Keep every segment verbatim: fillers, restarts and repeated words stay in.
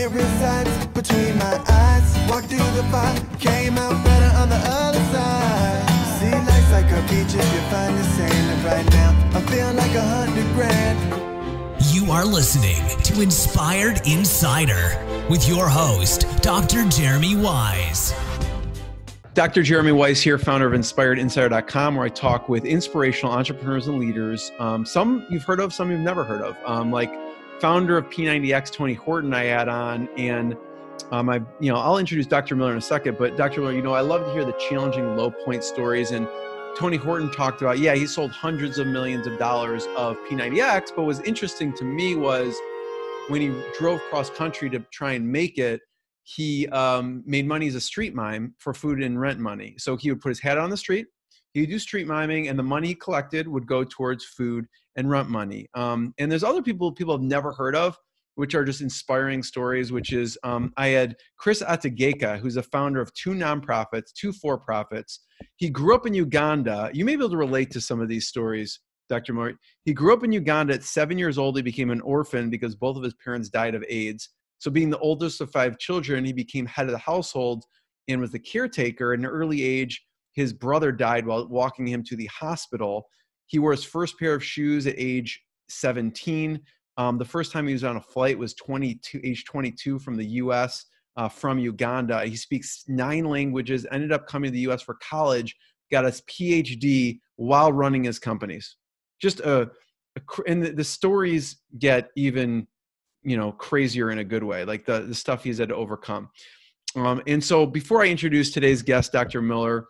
It resides between my eyes. Walked through the fire, came out better on the other side. See, life's like a beach if you find the sand. Right now, I'm feeling like a hundred grand. You are listening to Inspired Insider with your host, Doctor Jeremy Weisz. Doctor Jeremy Weisz here, founder of Inspired Insider dot com, where I talk with inspirational entrepreneurs and leaders. Um, some you've heard of, some you've never heard of. Um, like founder of P ninety X, Tony Horton, I add on, and um, I, you know, I'll introduce Doctor Miller in a second. But Doctor Miller, you know, I love to hear the challenging low point stories. And Tony Horton talked about, yeah, he sold hundreds of millions of dollars of P ninety X, but what was interesting to me was when he drove cross country to try and make it, he um, made money as a street mime for food and rent money. So he would put his hat on the street, he'd do street miming, and the money he collected would go towards food and rent money. Um, and there's other people people have never heard of, which are just inspiring stories, which is um, I had Chris Atageka, who's a founder of two nonprofits, two for-profits. He grew up in Uganda. You may be able to relate to some of these stories, Doctor Miller. He grew up in Uganda. At seven years old, he became an orphan because both of his parents died of AIDS. So being the oldest of five children, he became head of the household and was the caretaker. At an early age, his brother died while walking him to the hospital. He wore his first pair of shoes at age seventeen. Um, the first time he was on a flight was twenty-two, age twenty-two from the U S, uh, from Uganda. He speaks nine languages, ended up coming to the U S for college, got his P H D while running his companies. Just a, a and the, the stories get even, you know, crazier in a good way, like the, the stuff he's had to overcome. Um, and so before I introduce today's guest, Doctor Miller,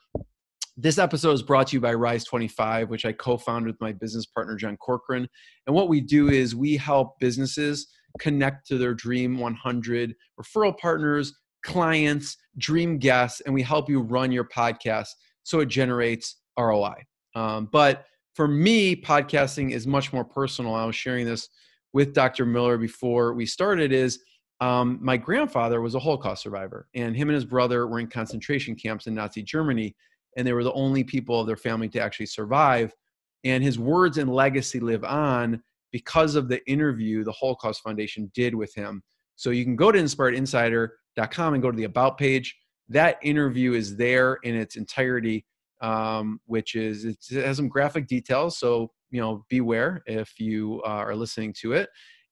this episode is brought to you by Rise twenty-five, which I co-founded with my business partner, John Corcoran. And what we do is we help businesses connect to their Dream one hundred referral partners, clients, dream guests, and we help you run your podcast so it generates R O I. Um, but for me, podcasting is much more personal. I was sharing this with Doctor Miller before we started is um, my grandfather was a Holocaust survivor, and him and his brother were in concentration camps in Nazi Germany. And they were the only people of their family to actually survive. And his words and legacy live on because of the interview the Holocaust Foundation did with him. So you can go to Inspired Insider dot com and go to the About page. That interview is there in its entirety, um, which is, it has some graphic details. So, you know, beware if you uh, are listening to it.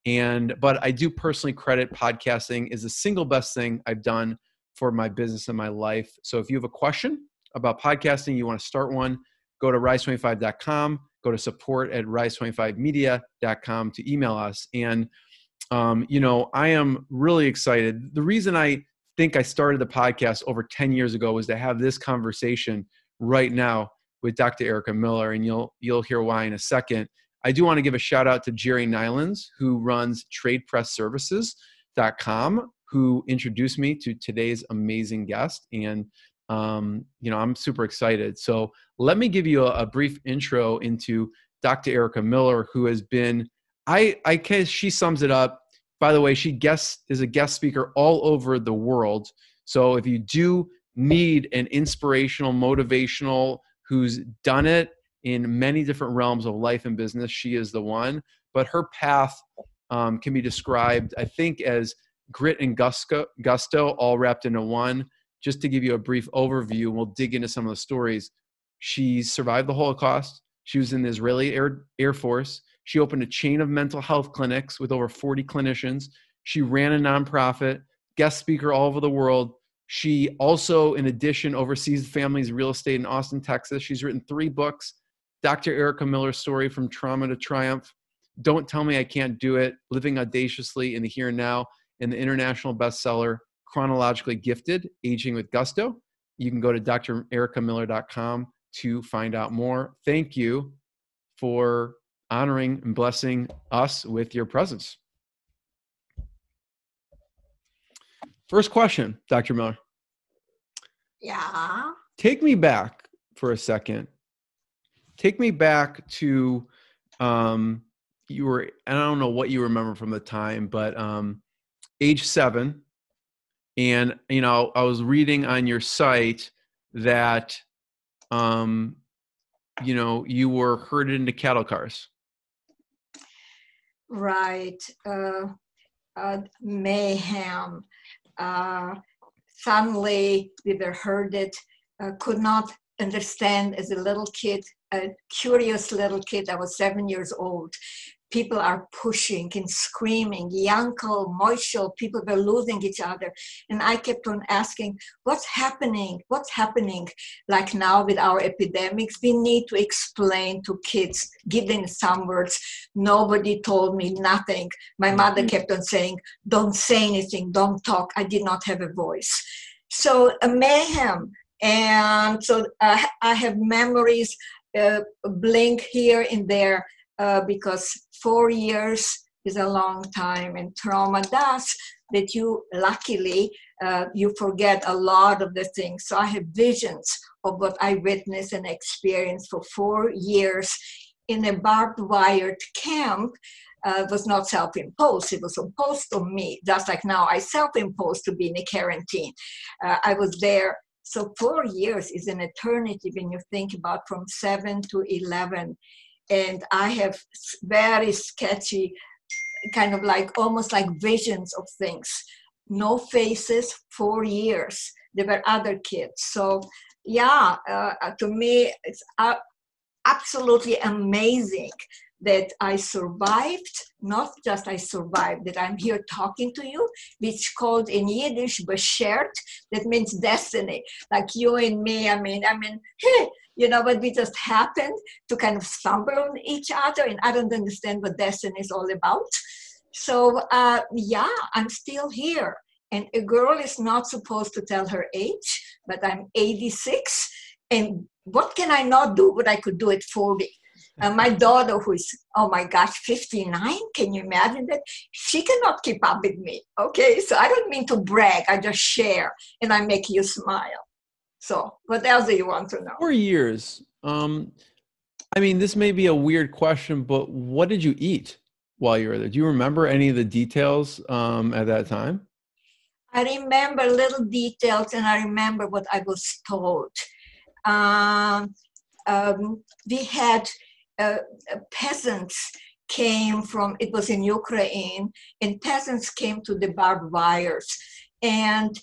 And, but I do personally credit podcasting is the single best thing I've done for my business and my life. So if you have a question about podcasting, you want to start one, go to Rise twenty-five dot com, go to support at Rise twenty-five media dot com to email us. And, um, you know, I am really excited. The reason I think I started the podcast over ten years ago was to have this conversation right now with Doctor Erica Miller, and you'll, you'll hear why in a second. I do want to give a shout out to Jerry Nylans, who runs trade press services dot com, who introduced me to today's amazing guest. And Um, you know, I'm super excited. So let me give you a, a brief intro into Doctor Erica Miller, who has been, I, I guess she sums it up. By the way, she guest is a guest speaker all over the world. So if you do need an inspirational, motivational, who's done it in many different realms of life and business, she is the one. But her path um, can be described, I think, as grit and gusto, gusto all wrapped into one. Just to give you a brief overview, we'll dig into some of the stories. She survived the Holocaust. She was in the Israeli Air, Air Force. She opened a chain of mental health clinics with over forty clinicians. She ran a nonprofit, guest speaker all over the world. She also, in addition, oversees families real estate in Austin, Texas. She's written three books, Doctor Erica Miller's Story, From Trauma to Triumph, Don't Tell Me I Can't Do It, Living Audaciously in the Here and Now, and the international bestseller, Chronologically Gifted, Aging with Gusto. You can go to Dr Erica Miller dot com to find out more. Thank you for honoring and blessing us with your presence. First question, Doctor Miller. Yeah. Take me back for a second. Take me back to um, you were, and I don't know what you remember from the time, but um, age seven. And, you know, I was reading on your site that, um, you know, you were herded into cattle cars. Right. Uh, uh, mayhem, uh, suddenly we were herded, uh, could not understand as a little kid, a curious little kid, I was seven years old. People are pushing and screaming, Yankel, Moishe, people were losing each other. And I kept on asking, what's happening? What's happening? Like now with our epidemics, we need to explain to kids, give them some words. Nobody told me nothing. My mother kept on saying, don't say anything, don't talk. I did not have a voice. So a mayhem. And so uh, I have memories uh, blink here and there uh, because four years is a long time, and trauma does that. You luckily uh, you forget a lot of the things. So I have visions of what I witnessed and experienced for four years in a barbed wired camp. Uh, was not self-imposed. It was imposed on me, just like now I self-imposed to be in a quarantine. Uh, I was there. So four years is an eternity when you think about from seven to eleven. And I have very sketchy, kind of like, almost like visions of things. No faces, four years. There were other kids. So yeah, uh, to me, it's uh, absolutely amazing that I survived, not just I survived, that I'm here talking to you, which called in Yiddish, Beshert, that means destiny, like you and me, I mean, I mean, hey, you know, but we just happened to kind of stumble on each other, and I don't understand what destiny is all about. So uh, yeah, I'm still here. And a girl is not supposed to tell her age, but I'm eighty-six, and what can I not do? What I could do at forty. Uh, my daughter, who is, oh my gosh, fifty-nine, can you imagine that? She cannot keep up with me, okay? So I don't mean to brag, I just share, and I make you smile. So what else do you want to know? Four years. Um, I mean, this may be a weird question, but what did you eat while you were there? Do you remember any of the details um, at that time? I remember little details, and I remember what I was told. Um, um, we had... Uh, peasants came from, it was in Ukraine, and peasants came to the barbed wires. And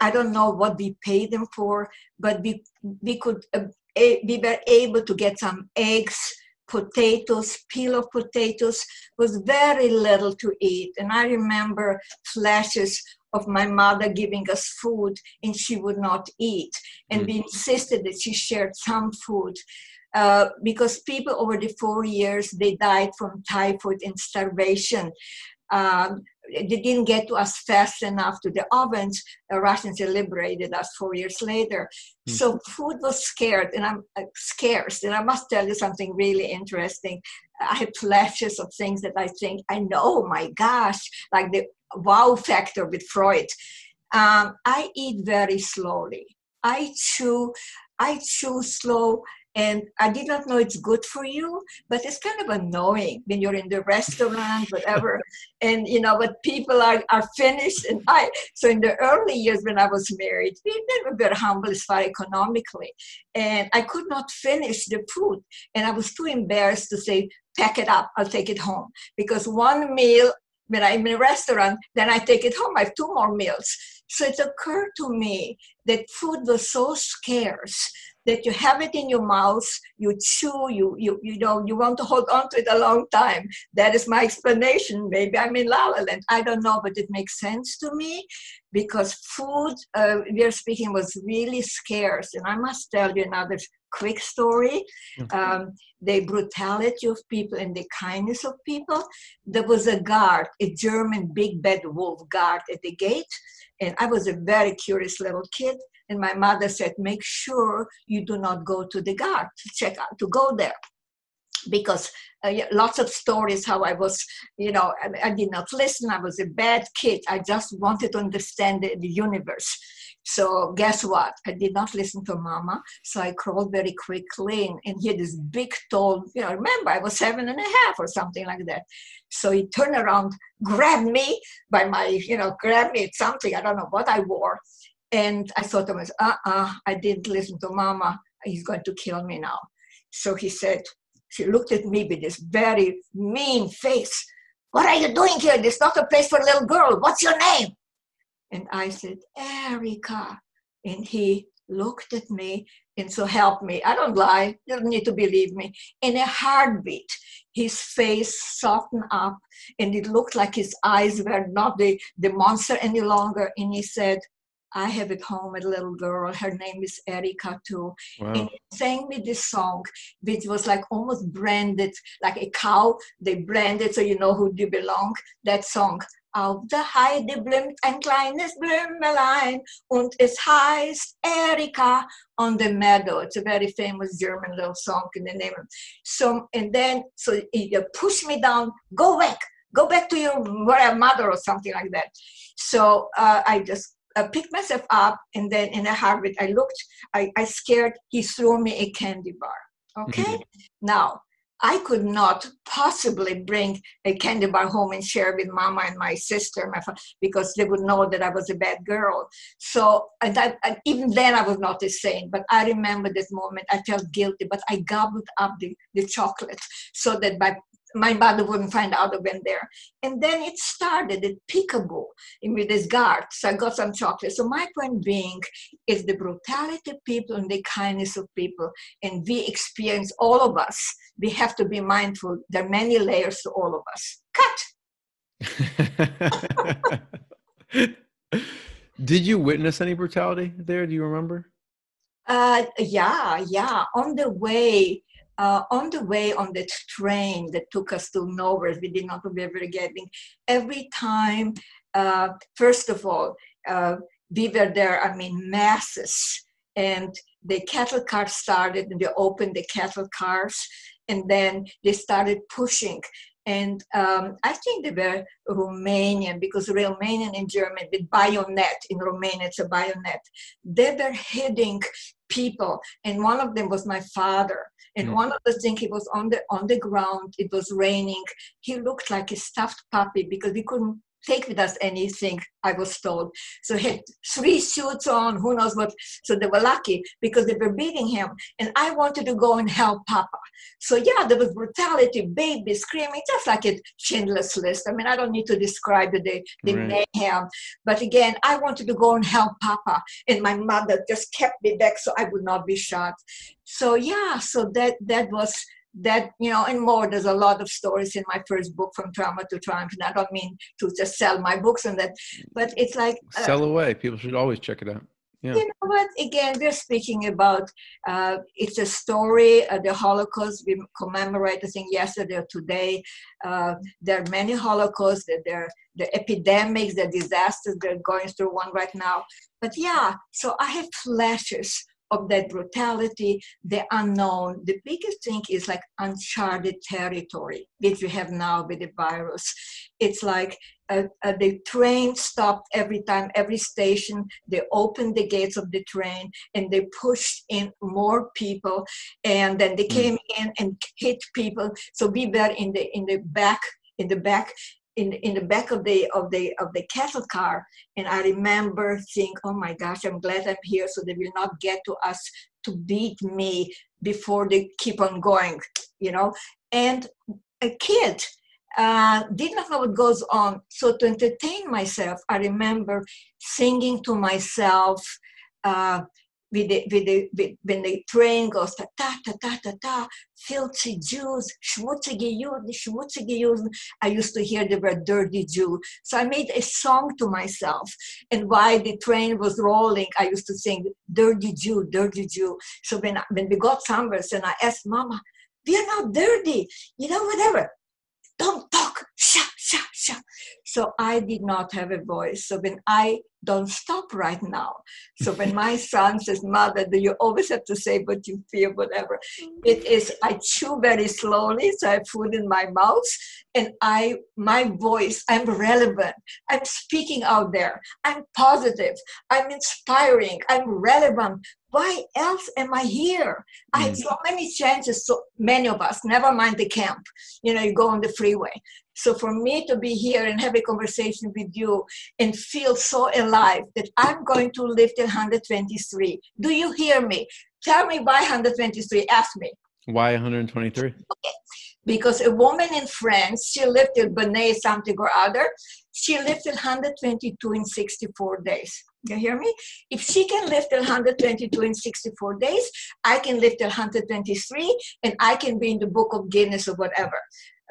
I don't know what we paid them for, but we, we, could, uh, we were able to get some eggs, potatoes, peel of potatoes, was very little to eat. And I remember flashes of my mother giving us food, and she would not eat. And mm. we insisted that she shared some food. Uh, because people over the four years, they died from typhoid and starvation. Um, they didn't get to us fast enough to the ovens. The Russians liberated us four years later. Mm. So food was scarce, and I'm uh, scarce. And I must tell you something really interesting. I have flashes of things that I think, I know, my gosh, like the wow factor with Freud. Um, I eat very slowly. I chew, I chew slow. And I did not know it's good for you, but it's kind of annoying when you're in the restaurant, whatever, and you know, but people are, are finished. And I, so in the early years when I was married, we were very humble as far economically. And I could not finish the food. And I was too embarrassed to say, pack it up, I'll take it home. Because one meal, when I'm in a restaurant, then I take it home, I have two more meals. So it occurred to me that food was so scarce that you have it in your mouth, you chew, you you you know, you want to hold on to it a long time. That is my explanation. Maybe I'm in La La Land. I don't know, but it makes sense to me because food, uh, we are speaking, was really scarce. And I must tell you another quick story. Mm-hmm. um, the brutality of people and the kindness of people. There was a guard, a German big bad wolf guard at the gate. And I was a very curious little kid. And my mother said, make sure you do not go to the guard to check out, to go there. Because uh, lots of stories how I was, you know, I, I did not listen. I was a bad kid. I just wanted to understand the, the universe. So guess what? I did not listen to mama. So I crawled very quickly and, and he had this big, tall, you know, remember I was seven and a half or something like that. So he turned around, grabbed me by my, you know, grabbed me at something. I don't know what I wore. And I thought I was, uh-uh, I didn't listen to mama. He's going to kill me now. So he said, she looked at me with this very mean face. What are you doing here? This is not a place for a little girl. What's your name? And I said, Erica. And he looked at me and so help me. I don't lie. You don't need to believe me. In a heartbeat, his face softened up and it looked like his eyes were not the, the monster any longer. And he said, I have at home a little girl. Her name is Erica too. Wow. And he sang me this song, which was like almost branded, like a cow. They branded so you know who you belong. That song. Auf der Heide blümt ein kleines Blümelein und es heißt Erica on the Meadow. It's a very famous German little song in the name of it. So, and then, so he pushed me down, go back, go back to your mother or something like that. So uh, I just uh, picked myself up and then in a heartbeat, I looked, I, I scared, he threw me a candy bar, okay? Mm-hmm. Now, I could not possibly bring a candy bar home and share with mama and my sister my father, because they would know that I was a bad girl. So and I, and even then I was not a saint, but I remember this moment. I felt guilty, but I gobbled up the, the chocolate so that my, my mother wouldn't find out I went there. And then it started, it peekaboo with this guard. So I got some chocolate. So my point being is the brutality of people and the kindness of people. And we experience, all of us, we have to be mindful. There are many layers to all of us. Cut. Did you witness any brutality there? Do you remember? Uh, yeah, yeah. On the way, Uh, on the way on the train that took us to nowhere, we did not remember getting. Every time, uh, first of all, uh, we were there, I mean, masses. And the cattle car started and they opened the cattle cars and then they started pushing. And um, I think they were Romanian, because Romanian and German with bayonet, in Romania it's a bayonet. They were hitting people, and one of them was my father. And one of the things, he was on the on the ground, it was raining. He looked like a stuffed puppy because we couldn't take with us anything, I was told. So he had three suits on, who knows what. So they were lucky because they were beating him. And I wanted to go and help Papa. So yeah, there was brutality, babies screaming, just like a Schindler's List. I mean, I don't need to describe the, the right. mayhem. But again, I wanted to go and help Papa. And my mother just kept me back so I would not be shot. So yeah, so that that was... That, you know, and more, there's a lot of stories in my first book, From Trauma to Triumph, and I don't mean to just sell my books and that, but it's like... Uh, sell away. People should always check it out. Yeah. You know what? Again, we're speaking about, uh, it's a story, uh, the Holocaust. We commemorate, I think, yesterday or today. Uh, there are many Holocausts, there are the epidemics, the disasters, they're going through one right now. But yeah, so I have flashes of that brutality, the unknown. The biggest thing is like uncharted territory, which we have now with the virus. It's like uh, uh, the train stopped every time, every station, they opened the gates of the train and they pushed in more people, and then they came in and hit people. So we were in the, in the back, in the back, In, in the back of the of the of the cattle car, and I remember thinking, oh my gosh, I'm glad I'm here, so they will not get to us to beat me before they keep on going, you know. And a kid uh, did not know what goes on, so to entertain myself, I remember singing to myself. Uh, With the, with the, with, when the train goes ta ta ta ta ta ta, filthy Jews, schmutzige Juden, schmutzige Juden. I used to hear the word dirty Jew. So I made a song to myself. And while the train was rolling, I used to sing dirty Jew, dirty Jew. So when, when we got somewhere, and I asked Mama, we are not dirty, you know, whatever. Don't talk, sha, sha, sha. So I did not have a voice. So when I don't stop right now. So when my son says, Mother, do you always have to say what you feel, whatever? It is, I chew very slowly, so I have food in my mouth, and I, my voice, I'm relevant. I'm speaking out there. I'm positive. I'm inspiring. I'm relevant. Why else am I here? I had so many chances, so many of us, never mind the camp. You know, you go on the freeway. So for me to be here and have a conversation with you and feel so alive that I'm going to live till one hundred twenty-three. Do you hear me? Tell me why one hundred twenty-three. Ask me. Why one hundred twenty-three? Okay. because a woman in France, she lived till Bonnet something or other, she lived till one hundred twenty-two in sixty-four days. You hear me? If she can live till one hundred twenty-two in sixty-four days, I can live till one hundred twenty-three, and I can be in the book of Guinness or whatever.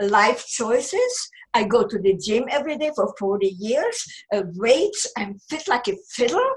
Life choices. I go to the gym every day for forty years. Uh, weights. I'm fit like a fiddle.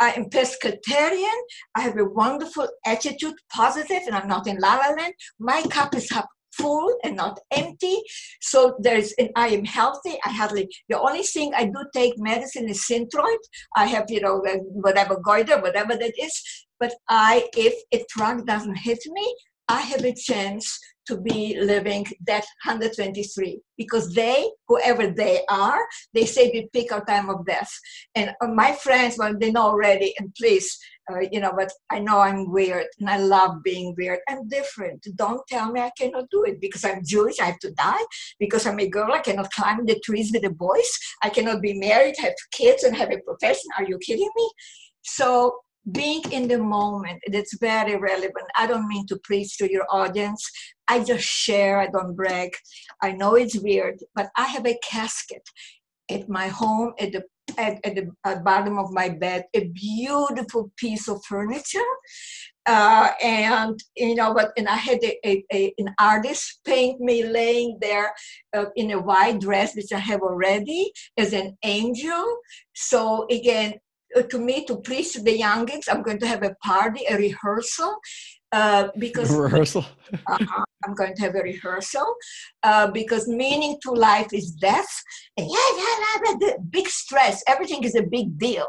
I am pescatarian. I have a wonderful attitude, positive, and I'm not in la la land. My cup is half full and not empty. So there's, and I am healthy. I hardly, the only thing I do take medicine is Synthroid. I have, you know, whatever, goiter, whatever that is. But I, if a drug doesn't hit me, I have a chance to be living that one hundred twenty-three, because they, whoever they are, they say we pick our time of death. And my friends, well, they know already, and please, uh, you know, but I know I'm weird, and I love being weird. I'm different. Don't tell me I cannot do it, because I'm Jewish, I have to die, because I'm a girl, I cannot climb the trees with the boys, I cannot be married, have kids, and have a profession. Are you kidding me? So being in the moment, that's very relevant. I don't mean to preach to your audience. I just share, I don't brag. I know it's weird, but I have a casket at my home, at the, at, at the at bottom of my bed, a beautiful piece of furniture. Uh, and, you know, but, and I had a, a, a, an artist paint me laying there uh, in a white dress, which I have already, as an angel. So again, to me, to preach to the youngins, I'm going to have a party, a rehearsal. Uh, because a rehearsal? uh-huh, I'm going to have a rehearsal uh, because meaning to life is death. And yeah, yeah, yeah, the big stress. Everything is a big deal.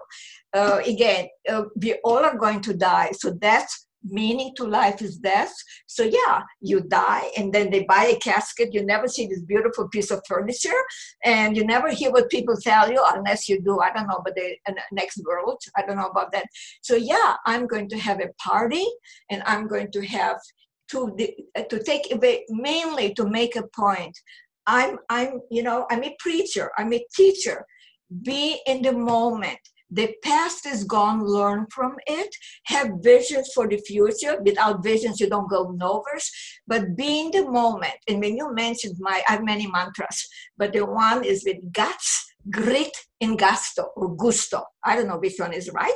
Uh, again, uh, we all are going to die. So that's meaning to life is death. So yeah, you die, and then they buy a casket. You never see this beautiful piece of furniture, and you never hear what people tell you, unless you do, I don't know, but the next world, I don't know about that. So yeah, I'm going to have a party, and I'm going to have to to take away, mainly to make a point. I'm I'm you know I'm a preacher. I'm a teacher. Be in the moment. The past is gone, learn from it, have visions for the future. Without visions, you don't go nowheres. But be in the moment. And when you mentioned my, I have many mantras, but the one is with guts, grit, and gusto, or gusto. I don't know which one is right.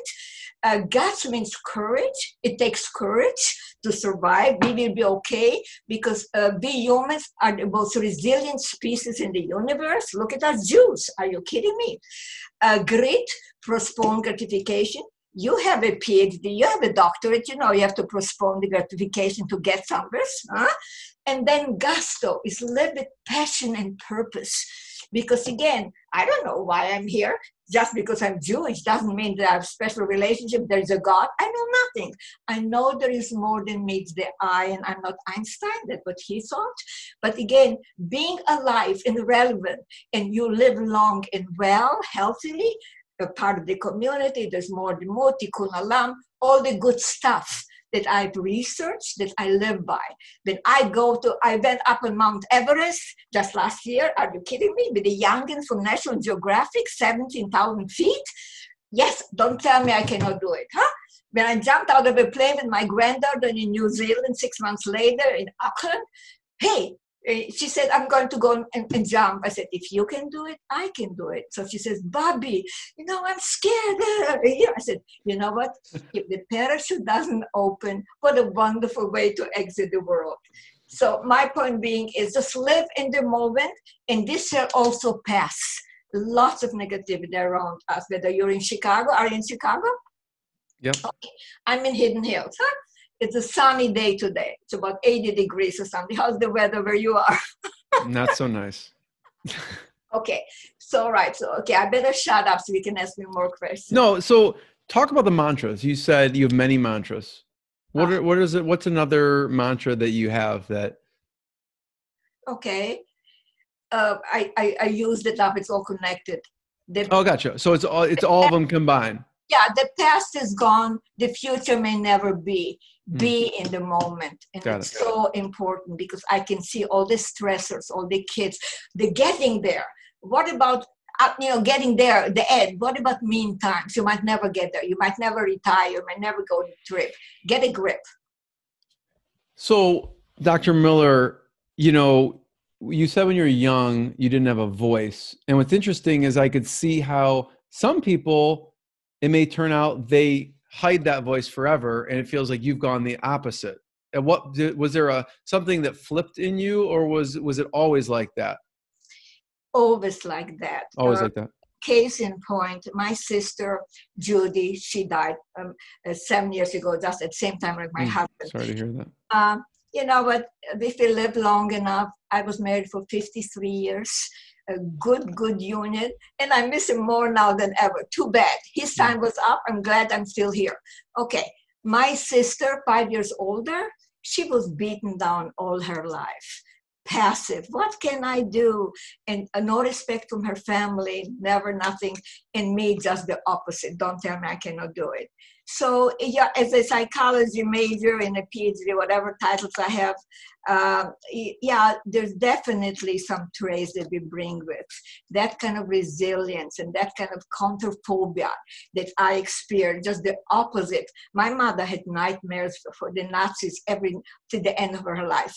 Uh, guts means courage. It takes courage to survive. We will be okay, because uh, we humans are the most resilient species in the universe. Look at us Jews. Are you kidding me? Uh, grit, postpone gratification. You have a PhD, you have a doctorate, you know, you have to postpone the gratification to get somewhere. Huh? And then gusto is live with passion and purpose. Because again, I don't know why I'm here. Just because I'm Jewish doesn't mean that I have a special relationship, there is a God. I know nothing. I know there is more than meets the eye, and I'm not Einstein, that's what he thought. But again, being alive and relevant, and you live long and well, healthily, a part of the community, there's more the more, tikkun olam, all the good stuff that I've researched, that I live by. When I go to, I went up on Mount Everest just last year, are you kidding me? With the youngins from National Geographic, seventeen thousand feet. Yes, don't tell me I cannot do it, huh? When I jumped out of a plane with my granddaughter in New Zealand six months later in Auckland, hey, she said, I'm going to go and, and jump. I said, if you can do it, I can do it. So she says, Bobby, you know, I'm scared. I said, you know what? If the parachute doesn't open, what a wonderful way to exit the world. So my point being is just live in the moment, and this shall also pass. Lots of negativity around us, whether you're in Chicago. Are you in Chicago? Yep. Okay. I'm in Hidden Hills, huh? It's a sunny day today. It's about eighty degrees or something. How's the weather where you are? Not so nice. Okay. So, right. So, okay. I better shut up so you can ask me more questions. No. So talk about the mantras. You said you have many mantras. What, uh, are, what is it? What's another mantra that you have that? Okay. Uh, I, I, I used it up. It's all connected. The, oh, gotcha. So it's all, it's all of them combined. Yeah. The past is gone. The future may never be. Be in the moment, and Got it's it. so important, because I can see all the stressors, all the kids, the getting there. What about, you know, getting there, the end? What about mean times? You might never get there. You might never retire. You might never go on a trip. Get a grip. So, Doctor Miller, you know, you said when you were young, you didn't have a voice. And what's interesting is I could see how some people, it may turn out they hide that voice forever. And it feels like you've gone the opposite. And what was there a, something that flipped in you, or was, was it always like that? Always like that. Always or, like that. Case in point, my sister, Judy, she died um, uh, seven years ago, just at the same time like my mm, husband. Sorry to hear that. Um, you know, but if you live long enough, I was married for fifty-three years, a good, good union, and I miss him more now than ever. Too bad. His time was up. I'm glad I'm still here. Okay. My sister, five years older, she was beaten down all her life. Passive. What can I do? And uh, no respect from her family, never nothing. And me, just the opposite. Don't tell me I cannot do it. So yeah, as a psychology major and a PhD, whatever titles I have, uh, yeah, there's definitely some traits that we bring with. That kind of resilience and that kind of counterphobia that I experienced, just the opposite. My mother had nightmares for the Nazis every to the end of her life.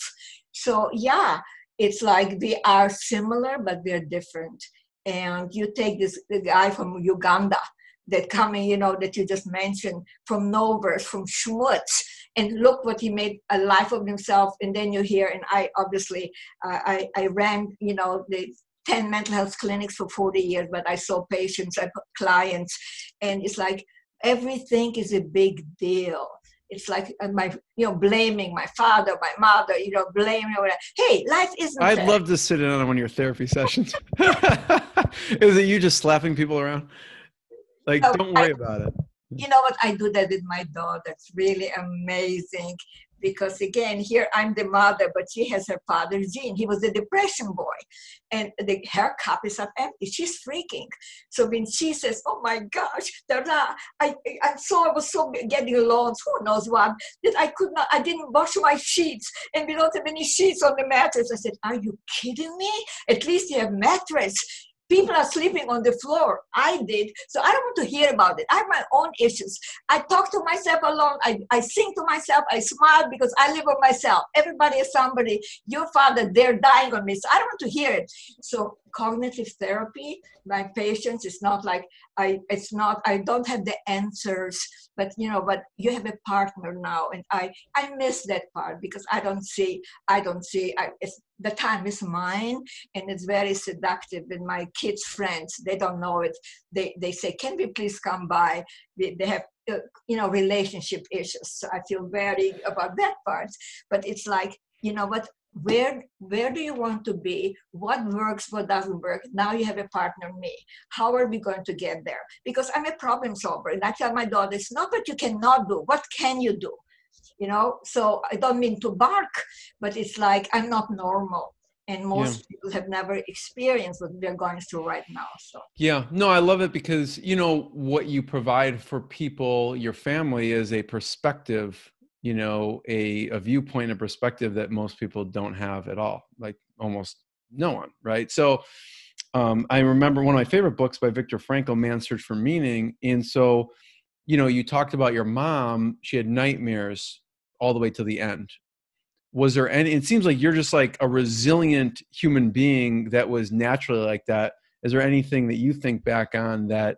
So yeah, it's like we are similar, but we're different. And you take this the guy from Uganda that coming, you know, that you just mentioned, from nowhere, from schmutz, and look what he made a life of himself. And then you hear, and I obviously, uh, I, I ran, you know, the ten mental health clinics for forty years, but I saw patients, I put clients, and it's like, everything is a big deal. It's like my, you know, blaming my father, my mother, you know, blaming. Hey, life isn't I'd fair. Love to sit in on one of your therapy sessions. Is it you just slapping people around? Like, so don't worry I, about it. You know what? I do that with my daughter. It's really amazing because, again, here I'm the mother, but she has her father's gene. He was the depression boy. And the, her cup is up empty. She's freaking. So when she says, oh, my gosh, I, I, I saw I was so getting loans, who knows what, that I could not, I didn't wash my sheets. And we don't have any sheets on the mattress. I said, are you kidding me? At least you have mattress. People are sleeping on the floor. I did. So I don't want to hear about it. I have my own issues. I talk to myself alone. I, I sing to myself. I smile because I live on myself. Everybody is somebody. Your father, they're dying on me. So I don't want to hear it. So cognitive therapy, my patients, it's not like I, it's not, I don't have the answers, but you know, but you have a partner now. And I, I miss that part because I don't see, I don't see, I, it's, the time is mine, and it's very seductive. And my kids' friends, they don't know it. They they say, "Can we please come by?" They, they have, uh, you know, relationship issues. So I feel very about that part. But it's like, you know, what? Where where do you want to be? What works? What doesn't work? Now you have a partner, me. How are we going to get there? Because I'm a problem solver, and I tell my daughter, "It's not what you cannot do. What can you do?" You know, so I don't mean to bark, but it's like I'm not normal. And most yeah. people have never experienced what they're going through right now. So yeah, no, I love it because, you know, what you provide for people, your family, is a perspective, you know, a, a viewpoint, a perspective that most people don't have at all, like almost no one, right? So um, I remember one of my favorite books by Viktor Frankl, Man's Search for Meaning. And so, you know, you talked about your mom, she had nightmares all the way to the end. Was there any, it seems like you're just like a resilient human being that was naturally like that. Is there anything that you think back on that,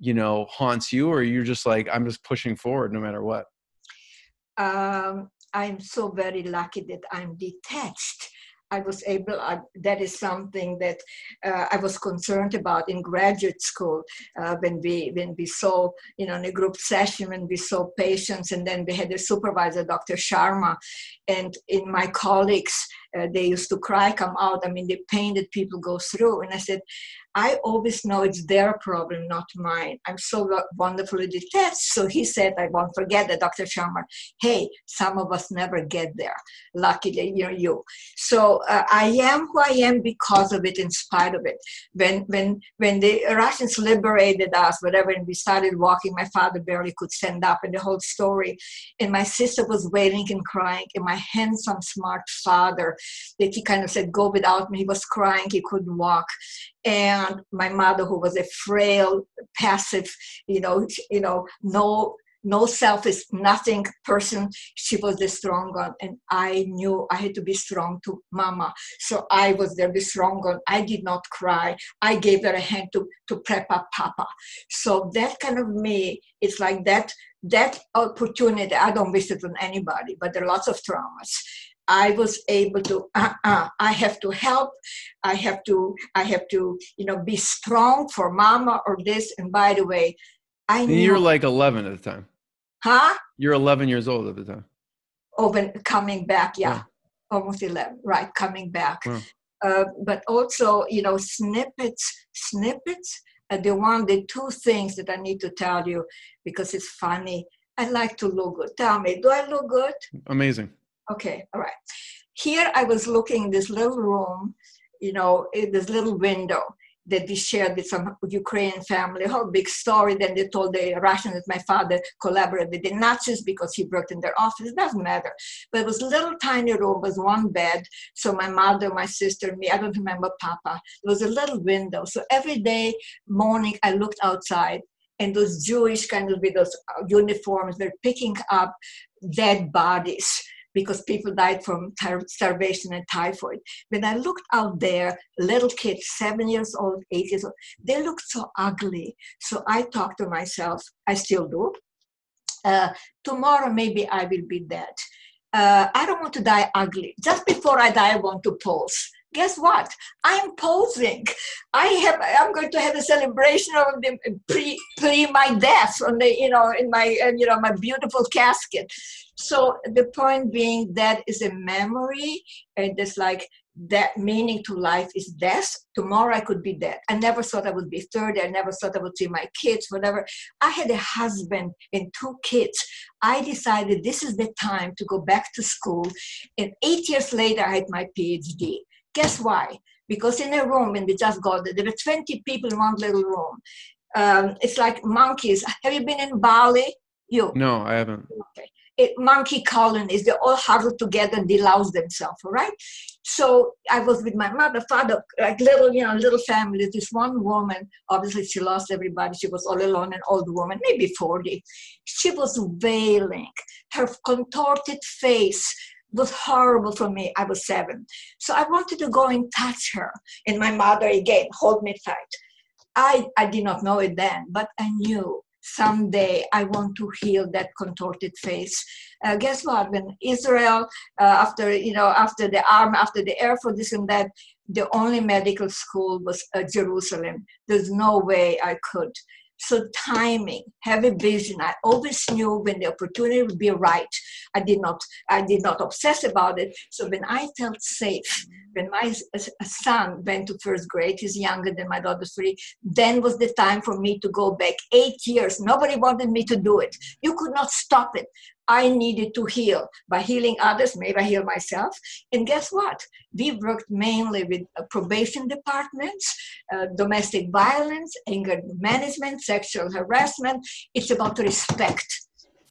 you know, haunts you, or you're just like, I'm just pushing forward no matter what? Um, I'm so very lucky that I'm detached. I was able, I, that is something that uh, I was concerned about in graduate school uh, when we when we saw, you know, in a group session when we saw patients, and then we had a supervisor, Doctor Sharma, and in my colleagues, uh, they used to cry, come out. I mean, the pain that people go through. And I said, I always know it's their problem, not mine. I'm so wonderfully detached. So he said, I won't forget that, Doctor Sharma, hey, some of us never get there. Lucky that you're you. So uh, I am who I am because of it, in spite of it. When when when the Russians liberated us, whatever, and we started walking, my father barely could stand up, and the whole story. And my sister was wailing and crying, and my handsome, smart father, that he kind of said, go without me. He was crying. He couldn't walk. And my mother, who was a frail, passive, you know, you know, no no self is nothing person. She was the strong one, and I knew I had to be strong to mama. So I was there, the strong one. I did not cry. I gave her a hand to, to prep up papa. So that kind of me, it's like that, that opportunity, I don't wish it on anybody, but there are lots of traumas. I was able to, uh, uh, I have to help, I have to, I have to, you know, be strong for mama or this. And by the way, I knew. You were like eleven at the time. Huh? You're eleven years old at the time. Oh, when coming back, yeah. yeah. Almost eleven, right, coming back. Wow. Uh, but also, you know, snippets, snippets, uh, the one, the two things that I need to tell you, because it's funny. I like to look good. Tell me, do I look good? Amazing. Okay, all right. Here I was looking in this little room, you know, in this little window that we shared with some Ukrainian family. Whole big story. Then they told the Russians that my father collaborated with the Nazis because he worked in their office. It doesn't matter. But it was a little tiny room, was one bed. So my mother, my sister, me, I don't remember Papa. It was a little window. So every day morning I looked outside, and those Jewish kind of with those uniforms, they're picking up dead bodies, because people died from starvation and typhoid. When I looked out there, little kids, seven years old, eight years old, they looked so ugly. So I thought to myself, I still do, uh, tomorrow maybe I will be dead. Uh, I don't want to die ugly. Just before I die, I want to pose. Guess what? I'm posing. I have. I'm going to have a celebration of the pre pre my death on the you know in my you know my beautiful casket. So the point being that is a memory, and it's like that meaning to life is death. Tomorrow I could be dead. I never thought I would be thirty. I never thought I would see my kids, whatever. I had a husband and two kids. I decided this is the time to go back to school, and eight years later I had my PhD. Guess why? Because in a room, when we just got there, there were twenty people in one little room. Um, it's like monkeys. Have you been in Bali? You? No, I haven't. Okay. It, monkey colonies. They all huddle together and delouse themselves, all right? So I was with my mother, father, like little, you know, little family. This one woman, obviously she lost everybody. She was all alone, an old woman, maybe forty. She was wailing. Her contorted face was horrible for me. I was seven. So I wanted to go and touch her. And my mother again, hold me tight. I, I did not know it then, but I knew someday I want to heal that contorted face. Uh, guess what? When Israel, uh, after, you know, after the army, after the Air Force, this and that, the only medical school was uh, Jerusalem. There's no way I could. So timing, have a vision. I always knew when the opportunity would be right. I did not, I did not obsess about it. So when I felt safe, when my son went to first grade, he's younger than my daughter, three, then was the time for me to go back. Eight years, nobody wanted me to do it. You could not stop it. I needed to heal. By healing others, maybe I heal myself. And guess what? We worked mainly with probation departments, uh, domestic violence, anger management, sexual harassment. It's about respect.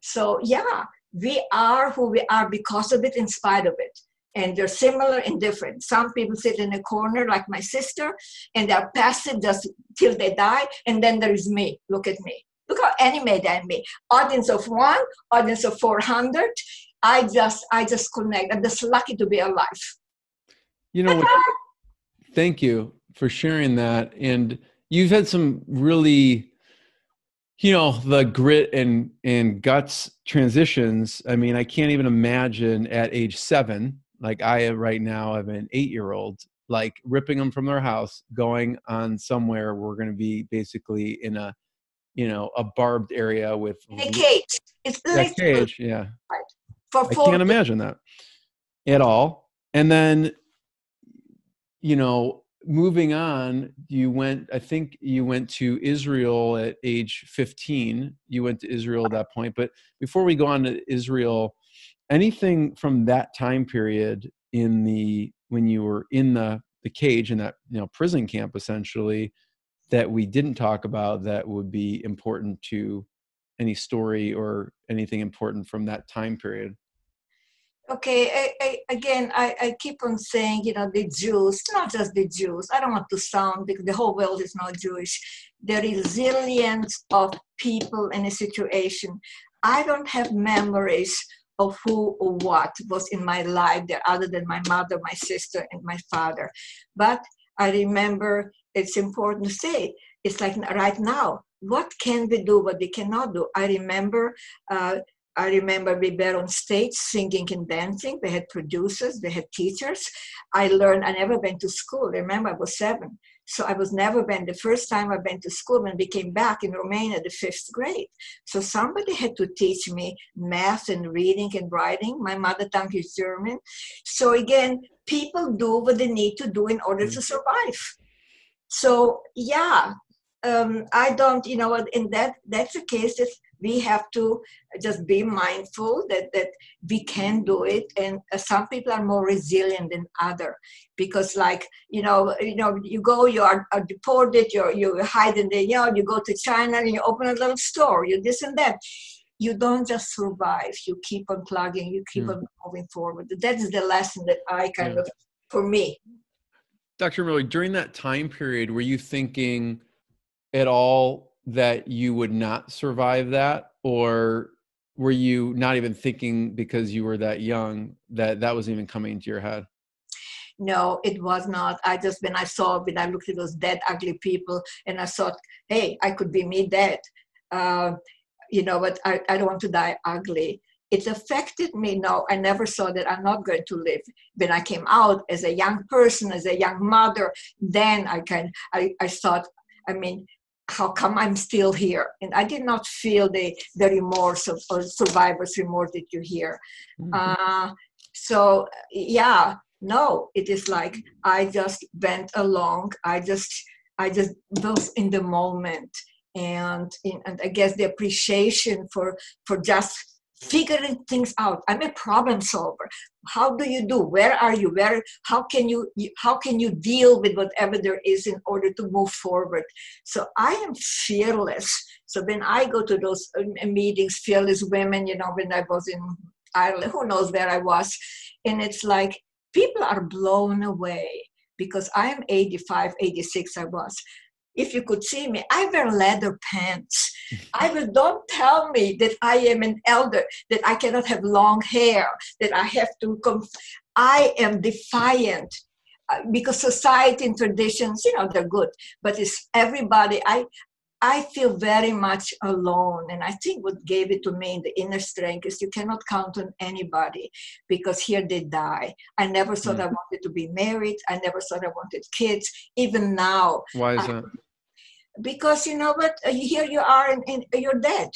So yeah, we are who we are because of it, in spite of it. And they're similar and different. Some people sit in a corner like my sister, and they're passive just till they die. And then there is me. Look at me. Look how animated I am. Audience of one, audience of four hundred. I just, I just connect. I'm just lucky to be alive. You know, what, thank you for sharing that. And you've had some really, you know, the grit and, and guts transitions. I mean, I can't even imagine at age seven, like I am right now, I have an eight-year-old, like ripping them from their house, going on somewhere we're going to be basically in a, you know, a barbed area with a cage. It's a cage, yeah. Right. For I can't imagine that at all. And then, you know, moving on, you went, I think you went to Israel at age fifteen. You went to Israel at that point. But before we go on to Israel, anything from that time period in the, when you were in the, the cage in that, you know, prison camp, essentially, that we didn't talk about that would be important to any story or anything important from that time period? Okay, I, I, again, I, I keep on saying, you know, the Jews, not just the Jews, I don't want to sound, because the whole world is not Jewish, the resilience of people in a situation. I don't have memories of who or what was in my life there other than my mother, my sister, and my father. But I remember, it's important to say, it's like right now, what can we do, what we cannot do? I remember, uh, I remember we were on stage singing and dancing. They had producers, they had teachers. I learned, I never went to school. Remember, I was seven. So I was never been, the first time I went to school when we came back in Romania, the fifth grade. So somebody had to teach me math and reading and writing. My mother tongue is German. So again, people do what they need to do in order to survive. So yeah, um, I don't, you know, in that, that's the case that we have to just be mindful that, that we can do it. And some people are more resilient than others because, like, you know, you know, you go, you are, are deported, you're, you hide in the yard, you go to China and you open a little store, you this and that. You don't just survive. You keep on plugging, you keep mm. on moving forward. That is the lesson that I kind yeah. of, for me. Doctor Miller, during that time period, were you thinking at all that you would not survive that? Or were you not even thinking, because you were that young, that that was even coming into your head? No, it was not. I just, when I saw, when I looked at those dead, ugly people, and I thought, hey, I could be me dead. Uh, you know what, I, I don't want to die ugly. It affected me. No, I never saw that I'm not going to live. When I came out as a young person, as a young mother, then I can, I, I thought, I mean, how come I'm still here? And I did not feel the, the remorse of, or survivor's remorse that you hear. Mm-hmm. Uh, so yeah, no, it is like, I just went along. I just, I just was in the moment. And, and I guess the appreciation for, for just figuring things out. I'm a problem solver. How do you do? Where are you? Where? How can you? How can you deal with whatever there is in order to move forward? So I am fearless. So when I go to those meetings, fearless women. You know, when I was in Ireland, who knows where I was, and it's like people are blown away because I am eighty-five, eighty-six. I was. If you could see me, I wear leather pants. I will, don't tell me that I am an elder, that I cannot have long hair, that I have to come. I am defiant because society and traditions, you know, they're good, but it's everybody. I, I feel very much alone. And I think what gave it to me in the inner strength is you cannot count on anybody because here they die. I never thought mm. I wanted to be married. I never thought I wanted kids, even now. Why is I, that? Because you know what, here you are and, and you're dead.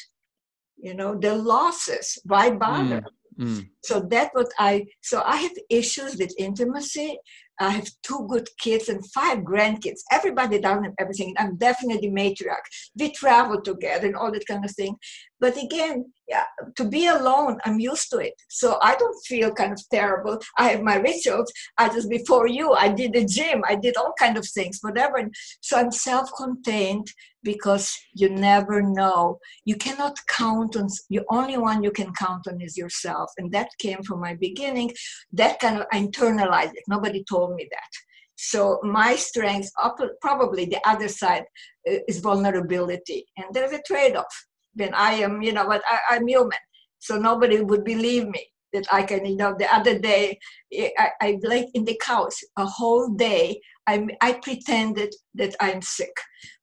You know, the losses, why bother? Mm. Mm. So that what I, so I have issues with intimacy. I have two good kids and five grandkids. Everybody down and everything. I'm definitely matriarch. We travel together and all that kind of thing. But again, yeah, to be alone, I'm used to it. So I don't feel kind of terrible. I have my rituals. I just, before you, I did the gym. I did all kinds of things, whatever. And so I'm self-contained because you never know. You cannot count on, the only one you can count on is yourself. And that came from my beginning. That kind of, I internalized it. Nobody told me that. So my strength, probably the other side, is vulnerability, and there's a trade-off. Then I am, you know, but I, I'm human, so nobody would believe me that I can. You know, the other day I, I laid in the couch a whole day. I I pretended that I'm sick.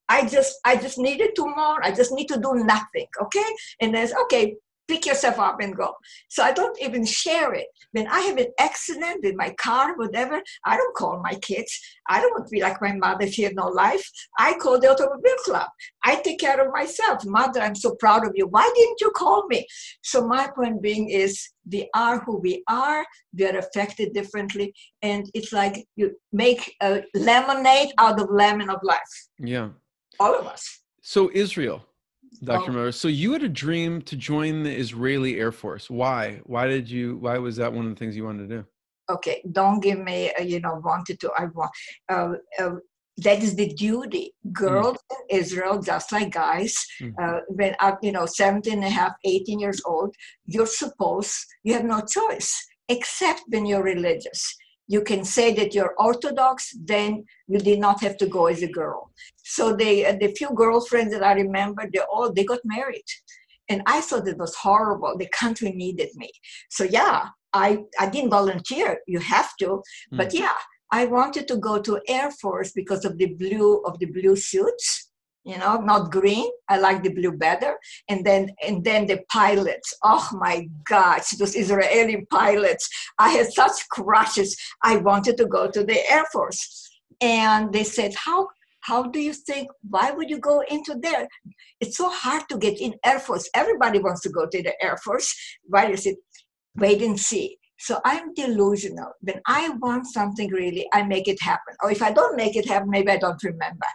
I just I just needed to more. I just need to do nothing, okay? And there's okay. Pick yourself up and go. So I don't even share it. When I have an accident with my car, whatever, I don't call my kids. I don't want to be like my mother, she had no life. I call the automobile club. I take care of myself. Mother, I'm so proud of you. Why didn't you call me? So my point being is, we are who we are. We are affected differently. And it's like you make a lemonade out of lemon of life. Yeah. All of us. So Israel. Doctor Miller, so you had a dream to join the Israeli Air Force. Why? Why did you? Why was that one of the things you wanted to do? Okay, don't give me. Uh, you know, wanted to. I want. Uh, uh, that is the duty. Girls mm-hmm. in Israel, just like guys, mm-hmm. uh, when up, you know, seventeen and a half, eighteen years old, you're supposed. You have no choice except when you're religious. You can say that you're Orthodox, then you did not have to go as a girl. So they, the few girlfriends that I remember, they all, they got married. And I thought it was horrible. The country needed me. So yeah, I, I didn't volunteer. You have to. Mm. But yeah, I wanted to go to Air Force because of the blue of the blue suits. You know, not green. I like the blue better. And then, and then the pilots. Oh my God, those Israeli pilots! I had such crushes. I wanted to go to the Air Force, and they said, "How? How do you think? Why would you go into there? It's so hard to get in Air Force. Everybody wants to go to the Air Force. Why is it? Wait and see." So I'm delusional. When I want something really, I make it happen. Or if I don't make it happen, maybe I don't remember.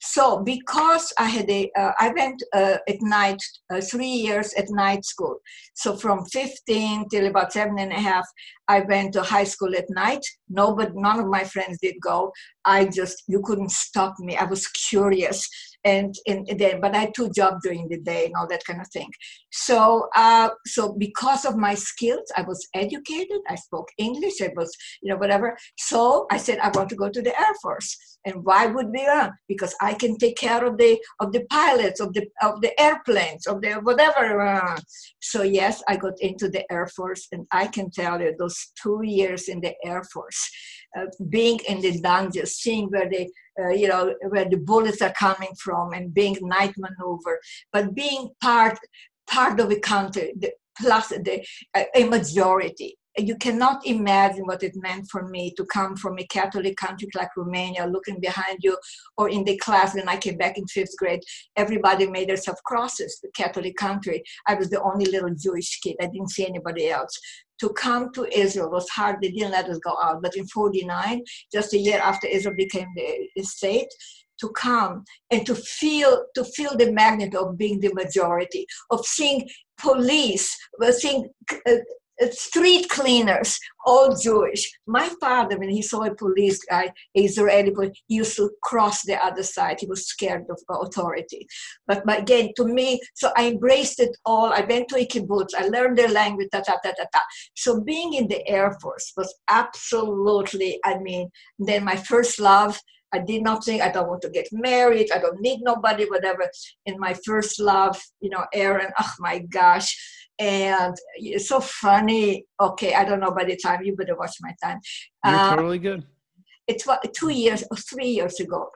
So because I had a, uh, I went uh, at night, uh, three years at night school. So from fifteen till about seven and a half, I went to high school at night. No, but none of my friends did go. I just, you couldn't stop me. I was curious. And, and then, but I had two jobs during the day and all that kind of thing. So, uh, so because of my skills, I was educated. I spoke English. I was, you know, whatever. So I said, I want to go to the Air Force. And why would we run? Because I can take care of the of the pilots, of the of the airplanes, of the whatever. So yes, I got into the Air Force, and I can tell you those two years in the Air Force, uh, being in the dungeons, seeing where the uh, you know where the bullets are coming from, and being night maneuver, but being part part of a country, the, plus the uh, a majority. You cannot imagine what it meant for me to come from a Catholic country like Romania, looking behind you, or in the class when I came back in fifth grade, everybody made themselves crosses, the Catholic country. I was the only little Jewish kid. I didn't see anybody else. To come to Israel was hard. They didn't let us go out. But in forty-nine, just a year after Israel became the state, to come and to feel to feel the magnet of being the majority, of seeing police, seeing... Uh, street cleaners, all Jewish. My father, when he saw a police guy, Israeli police, he used to cross the other side. He was scared of authority. But, but again, to me, so I embraced it all. I went to a kibbutz. I learned their language, ta, ta, ta, ta, ta. So being in the Air Force was absolutely, I mean, then my first love, I did not think, I don't want to get married. I don't need nobody, whatever. And my first love, you know, Aaron, oh my gosh. And it's so funny. Okay, I don't know by the time. You better watch my time. You're um, totally good. It's what, two years or three years ago.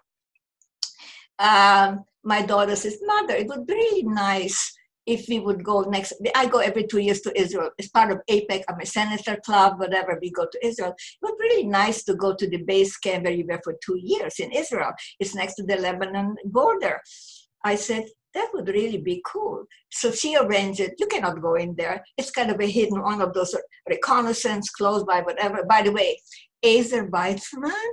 Um, my daughter says, Mother, it would be really nice if we would go next. I go every two years to Israel. It's part of APEC. I'm a senator club, whatever. We go to Israel. It would be really nice to go to the base camp where you were for two years in Israel. It's next to the Lebanon border. I said, that would really be cool. So she arranged it. You cannot go in there. It's kind of a hidden, one of those reconnaissance, close by, whatever. By the way, Ezer Weizmann,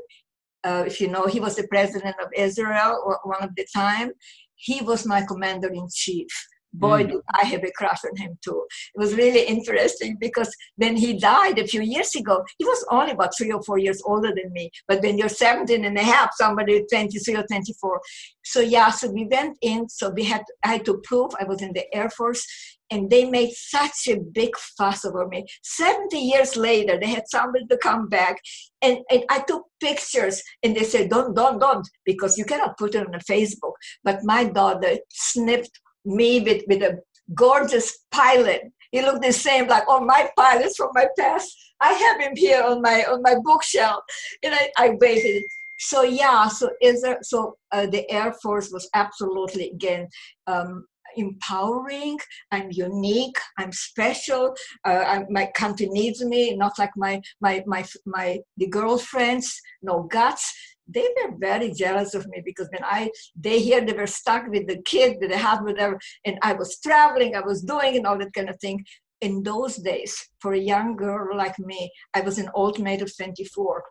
uh, if you know, he was the president of Israel or one of the time. He was my commander-in-chief. Boy, mm. did I have a crush on him, too. It was really interesting because when he died a few years ago, he was only about three or four years older than me. But when you're seventeen and a half, somebody twenty-three or twenty-four. So, yeah, so we went in. So we had, I had to prove I was in the Air Force. And they made such a big fuss over me. seventy years later, they had somebody to come back. And, and I took pictures. And they said, don't, don't, don't. Because you cannot put it on Facebook. But my daughter snipped me with, with a gorgeous pilot. He looked the same, like all my pilots from my past. I have him here on my on my bookshelf, and I, I waited. So yeah, so is there, so uh, the Air Force was absolutely again um, empowering. I'm unique. I'm special. Uh, I'm, my country needs me, not like my my my my the girlfriends. No guts. They were very jealous of me because when I, they here, they were stuck with the kid, with the husband, whatever, and I was traveling, I was doing and all that kind of thing. In those days, for a young girl like me, I was an old maid of twenty-four,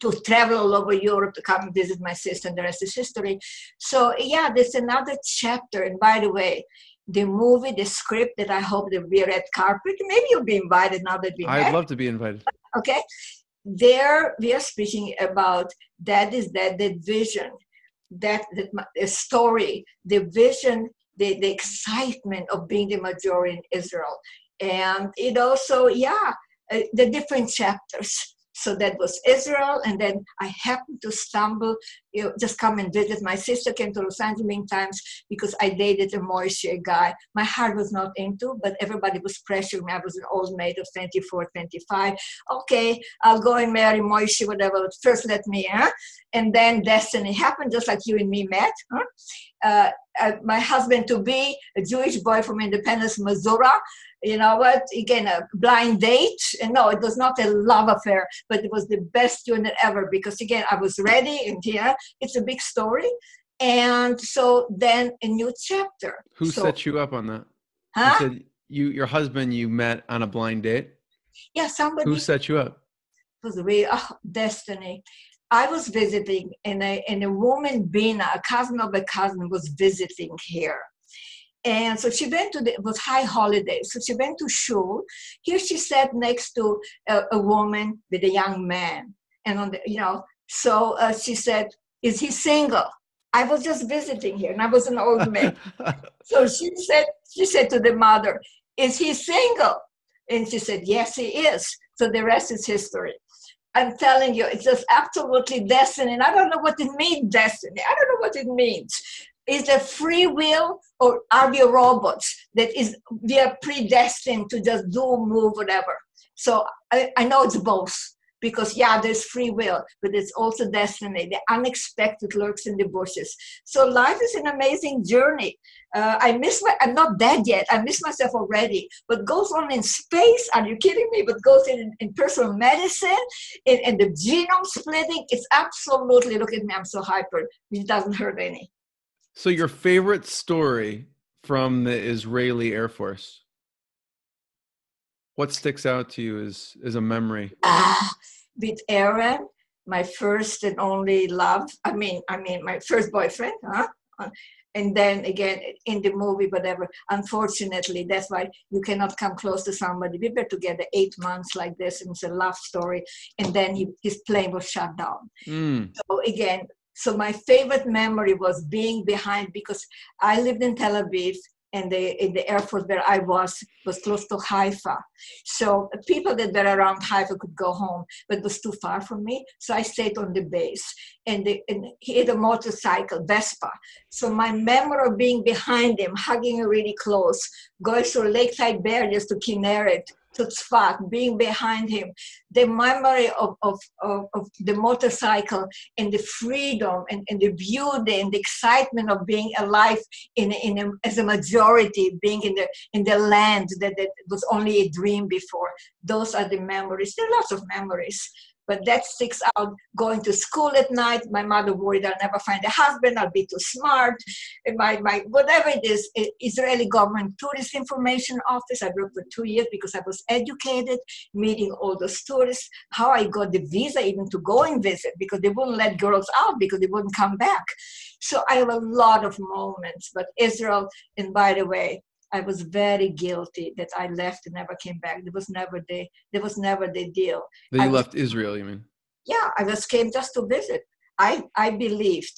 to travel all over Europe, to come and visit my sister, and the rest is history. So yeah, there's another chapter. And by the way, the movie, the script that I hope there'll be a red carpet, maybe you'll be invited now that we I'd met. Love to be invited. Okay. There we are speaking about that is that the vision, that the story, the vision, the, the excitement of being the majority in Israel. And it also, yeah, uh, the different chapters. So that was Israel. And then I happened to stumble you know, just come and visit. My sister came to Los Angeles many times because I dated a Moishe guy. My heart was not into, but everybody was pressuring me. I was an old maid of twenty-four, twenty-five. Okay, I'll go and marry Moishe, whatever, but first let me, huh? And then destiny happened, just like you and me met, huh? Uh, uh, my husband-to-be, a Jewish boy from Independence, Missouri, you know what, again, a blind date. And no, it was not a love affair, but it was the best unit ever because, again, I was ready, and yeah, it's a big story. And so then a new chapter. Who so, set you up on that? Huh? You said you, your husband you met on a blind date? Yeah, somebody. Who set you up? It was real, oh, destiny. I was visiting, and a, and a woman, Bina, a cousin of a cousin, was visiting here. And so she went to the, it was high holidays, so she went to shul. Here she sat next to a, a woman with a young man. And, on the, you know, so uh, she said, is he single? I was just visiting here, and I was an old man. So she said, she said to the mother, is he single? And she said, yes, he is. So the rest is history. I'm telling you, it's just absolutely destiny. And I don't know what it means, destiny. I don't know what it means. Is there free will, or are we robots that is we are predestined to just do, move, whatever? So I, I know it's both because, yeah, there's free will, but it's also destiny. The unexpected lurks in the bushes. So life is an amazing journey. Uh, I miss my, I'm not dead yet. I miss myself already. What goes on in space, are you kidding me? What goes in, in personal medicine, and, and the genome splitting, it's absolutely, look at me, I'm so hyper. It doesn't hurt any. So your favorite story from the Israeli Air Force, what sticks out to you as, as a memory? Ah, with Aaron, my first and only love. I mean, I mean, my first boyfriend, huh? And then again, in the movie, whatever, unfortunately, that's why you cannot come close to somebody. We were together eight months like this, and it's a love story. And then he, his plane was shut down. Mm. So again, so my favorite memory was being behind, because I lived in Tel Aviv, and the, in the airport where I was, was close to Haifa. So people that were around Haifa could go home, but it was too far from me. So I stayed on the base, and, the, and he had a motorcycle, Vespa. So my memory of being behind him, hugging him really close, going through lakeside barriers to Kinneret, to Tzfat, being behind him, the memory of, of, of, of the motorcycle and the freedom and, and the beauty and the excitement of being alive in, in a, as a majority, being in the in the land that, that was only a dream before. Those are the memories. There are lots of memories, but that sticks out. Going to school at night, my mother worried I'll never find a husband, I'll be too smart, and my, my, whatever it is, Israeli government tourist information office, I worked for two years because I was educated, meeting all those tourists, how I got the visa even to go and visit, because they wouldn't let girls out because they wouldn't come back. So I have a lot of moments, but Israel, and by the way, I was very guilty that I left and never came back. There was never the there was never the deal. That you was, left Israel, you mean? Yeah, I just came just to visit. I, I believed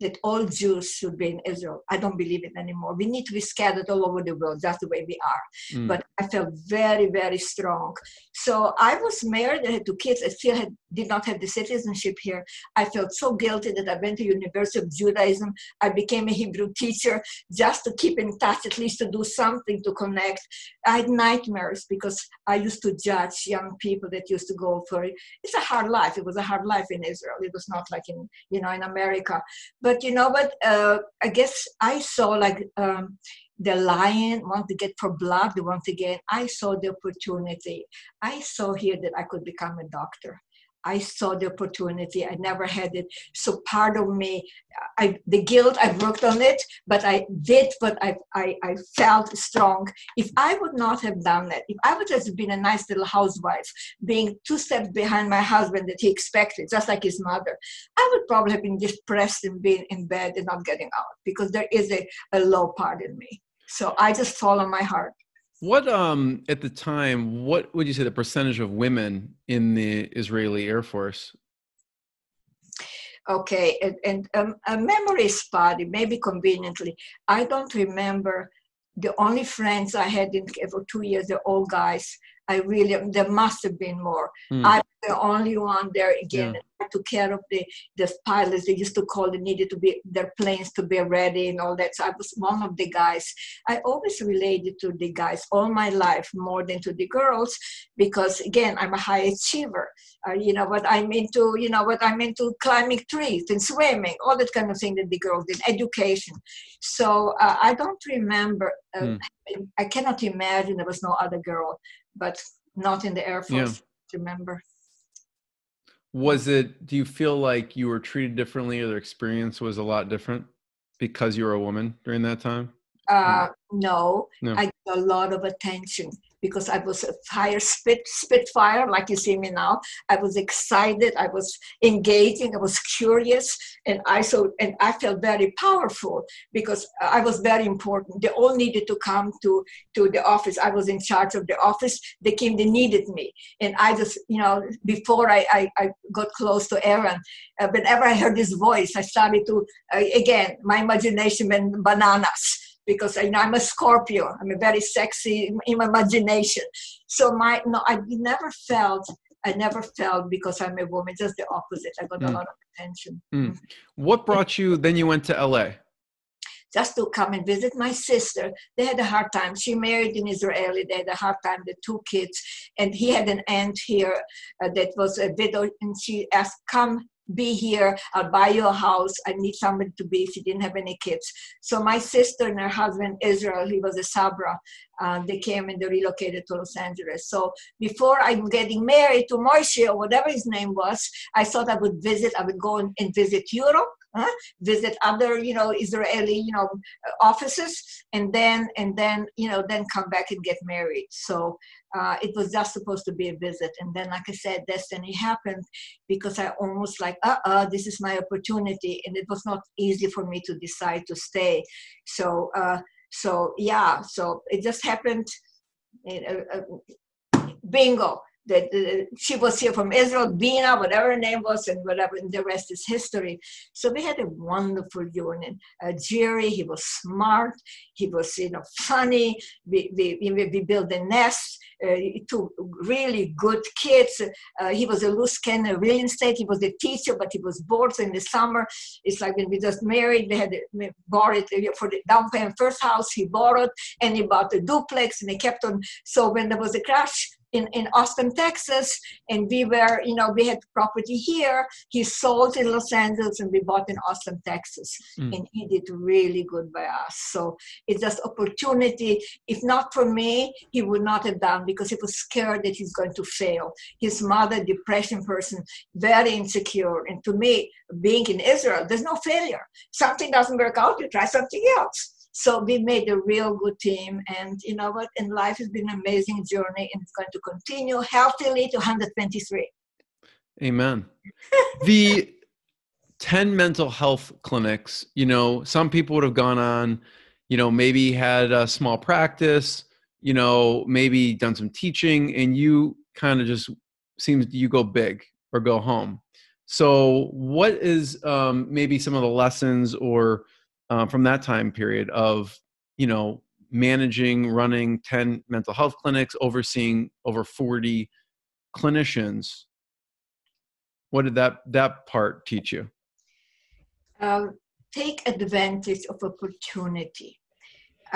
that all Jews should be in Israel. I don't believe it anymore. We need to be scattered all over the world, just the way we are. Mm. But I felt very, very strong. So I was married, I had two kids, I still had, did not have the citizenship here. I felt so guilty that I went to University of Judaism. I became a Hebrew teacher just to keep in touch, at least to do something to connect. I had nightmares because I used to judge young people that used to go for it. It's a hard life. It was a hard life in Israel. It was not like in, you know, in America. But you know what, uh, I guess I saw like um, the lion want to get for blood once again. I saw the opportunity. I saw here that I could become a doctor. I saw the opportunity. I never had it. So part of me, I, the guilt, I worked on it, but I did what I, I, I felt strong. If I would not have done that, if I would have been a nice little housewife, being two steps behind my husband that he expected, just like his mother, I would probably have been depressed and been in bed and not getting out, because there is a, a low part in me. So I just follow my heart. What, um, at the time, what would you say the percentage of women in the Israeli Air Force? Okay, and, and um, a memory is spotty, maybe conveniently. I don't remember. The only friends I had in for two years, they're all guys. I really, there must have been more. Mm. I'm the only one there again. Yeah. took care of the, the pilots. They used to call, they needed to be, their planes to be ready and all that. So I was one of the guys. I always related to the guys all my life more than to the girls, because again, I'm a high achiever. Uh, you know what I'm into, you know what I'm into climbing trees and swimming, all that kind of thing that the girls did, education. So uh, I don't remember, uh, mm. I cannot imagine there was no other girl, but not in the Air Force, yeah. Remember. Was it, do you feel like you were treated differently or the experience was a lot different because you were a woman during that time? Uh, no, no, I got a lot of attention because I was a fire spit, spitfire, like you see me now. I was excited, I was engaging, I was curious, and I so and I felt very powerful because I was very important. They all needed to come to, to the office. I was in charge of the office. They came, they needed me. And I just, you know, before I, I, I got close to Aaron, uh, whenever I heard his voice, I started to, uh, again, my imagination went bananas. Because you know, I'm a Scorpio, I'm a very sexy in my imagination. So my no, I never felt, I never felt because I'm a woman. Just the opposite. I got mm. a lot of attention. Mm. What brought you? Then you went to L A. Just to come and visit my sister. They had a hard time. She married an Israeli. They had a hard time, the two kids, and he had an aunt here uh, that was a widow, and she asked, "Come. Be here, I'll buy you a house. I need somebody to be," she didn't have any kids. So my sister and her husband, Israel, he was a Sabra, uh, they came and they relocated to Los Angeles. So before I was getting married to Moishe or whatever his name was, I thought I would visit, I would go and visit Europe, huh? visit other, you know, Israeli, you know, offices, and then, and then, you know, then come back and get married. So Uh, it was just supposed to be a visit. And then, like I said, destiny happened because I almost like, uh-uh, this is my opportunity. And it was not easy for me to decide to stay. So, uh, so yeah, so it just happened. Uh, uh, bingo. That uh, she was here from Israel, Bina, whatever her name was, and whatever, and the rest is history. So we had a wonderful union. Uh, Jerry, he was smart, he was, you know, funny. We, we, we built a nest, uh, two really good kids. Uh, he was a loose cannon real estate. He was a teacher, but he was bored. So in the summer, it's like when we just married, we had we borrowed for the down payment first house, he borrowed, and he bought a duplex, and he kept on. So when there was a crash, In, in Austin, Texas, and we were, you know, we had property here. He sold in Los Angeles and we bought in Austin, Texas. Mm. And he did really good by us. So it's just opportunity. If not for me, he would not have done because he was scared that he's going to fail. His mother, depression person, very insecure. And to me, being in Israel, there's no failure. Something doesn't work out, you try something else. So we made a real good team, and you know what? And life has been an amazing journey, and it's going to continue healthily to one hundred twenty-three. Amen. The ten mental health clinics, you know, some people would have gone on, you know, maybe had a small practice, you know, maybe done some teaching, and you kind of just seems you go big or go home. So what is um, maybe some of the lessons or Uh, from that time period of, you know, managing, running ten mental health clinics, overseeing over forty clinicians? What did that, that part teach you? Uh, take advantage of opportunity.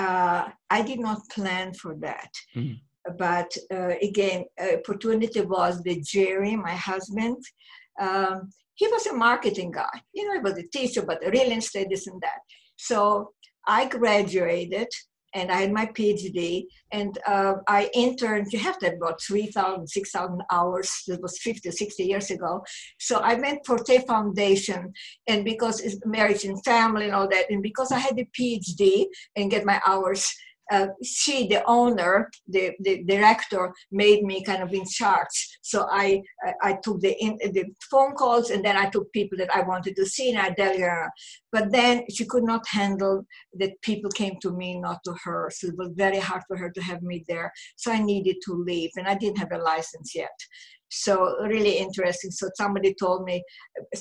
Uh, I did not plan for that. Mm. But uh, again, uh, opportunity was with Jerry, my husband. Um, he was a marketing guy. You know, he was a teacher, but real estate, this and that. So I graduated and I had my P H D and uh, I interned. You have to have about three thousand, six thousand hours. That was fifty, sixty years ago. So I went for the foundation, and because it's marriage and family and all that, and because I had the P H D and get my hours, Uh, she, the owner, the, the director, made me kind of in charge. So I I, I took the, in, the phone calls, and then I took people that I wanted to see, and I delegated her. But then she could not handle that people came to me, not to her. So it was very hard for her to have me there. So I needed to leave, and I didn't have a license yet. So really interesting. So somebody told me,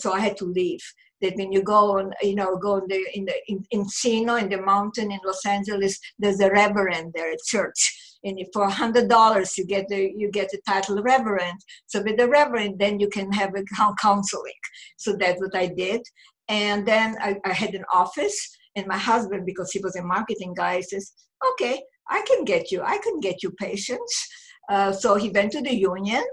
so I had to leave. That when you go on, you know, go in the in the in Encino in the mountain in Los Angeles, there's a reverend there at church, and for one hundred dollars you get the, you get the title reverend. So with the reverend, then you can have a counseling. So that's what I did. And then I, I had an office, and my husband, because he was a marketing guy, says, okay, I can get you, I can get you patients. Uh, so he went to the union,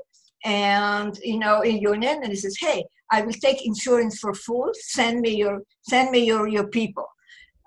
and, you know, in union, and he says, hey, I will take insurance for food, send me your, send me your, your people.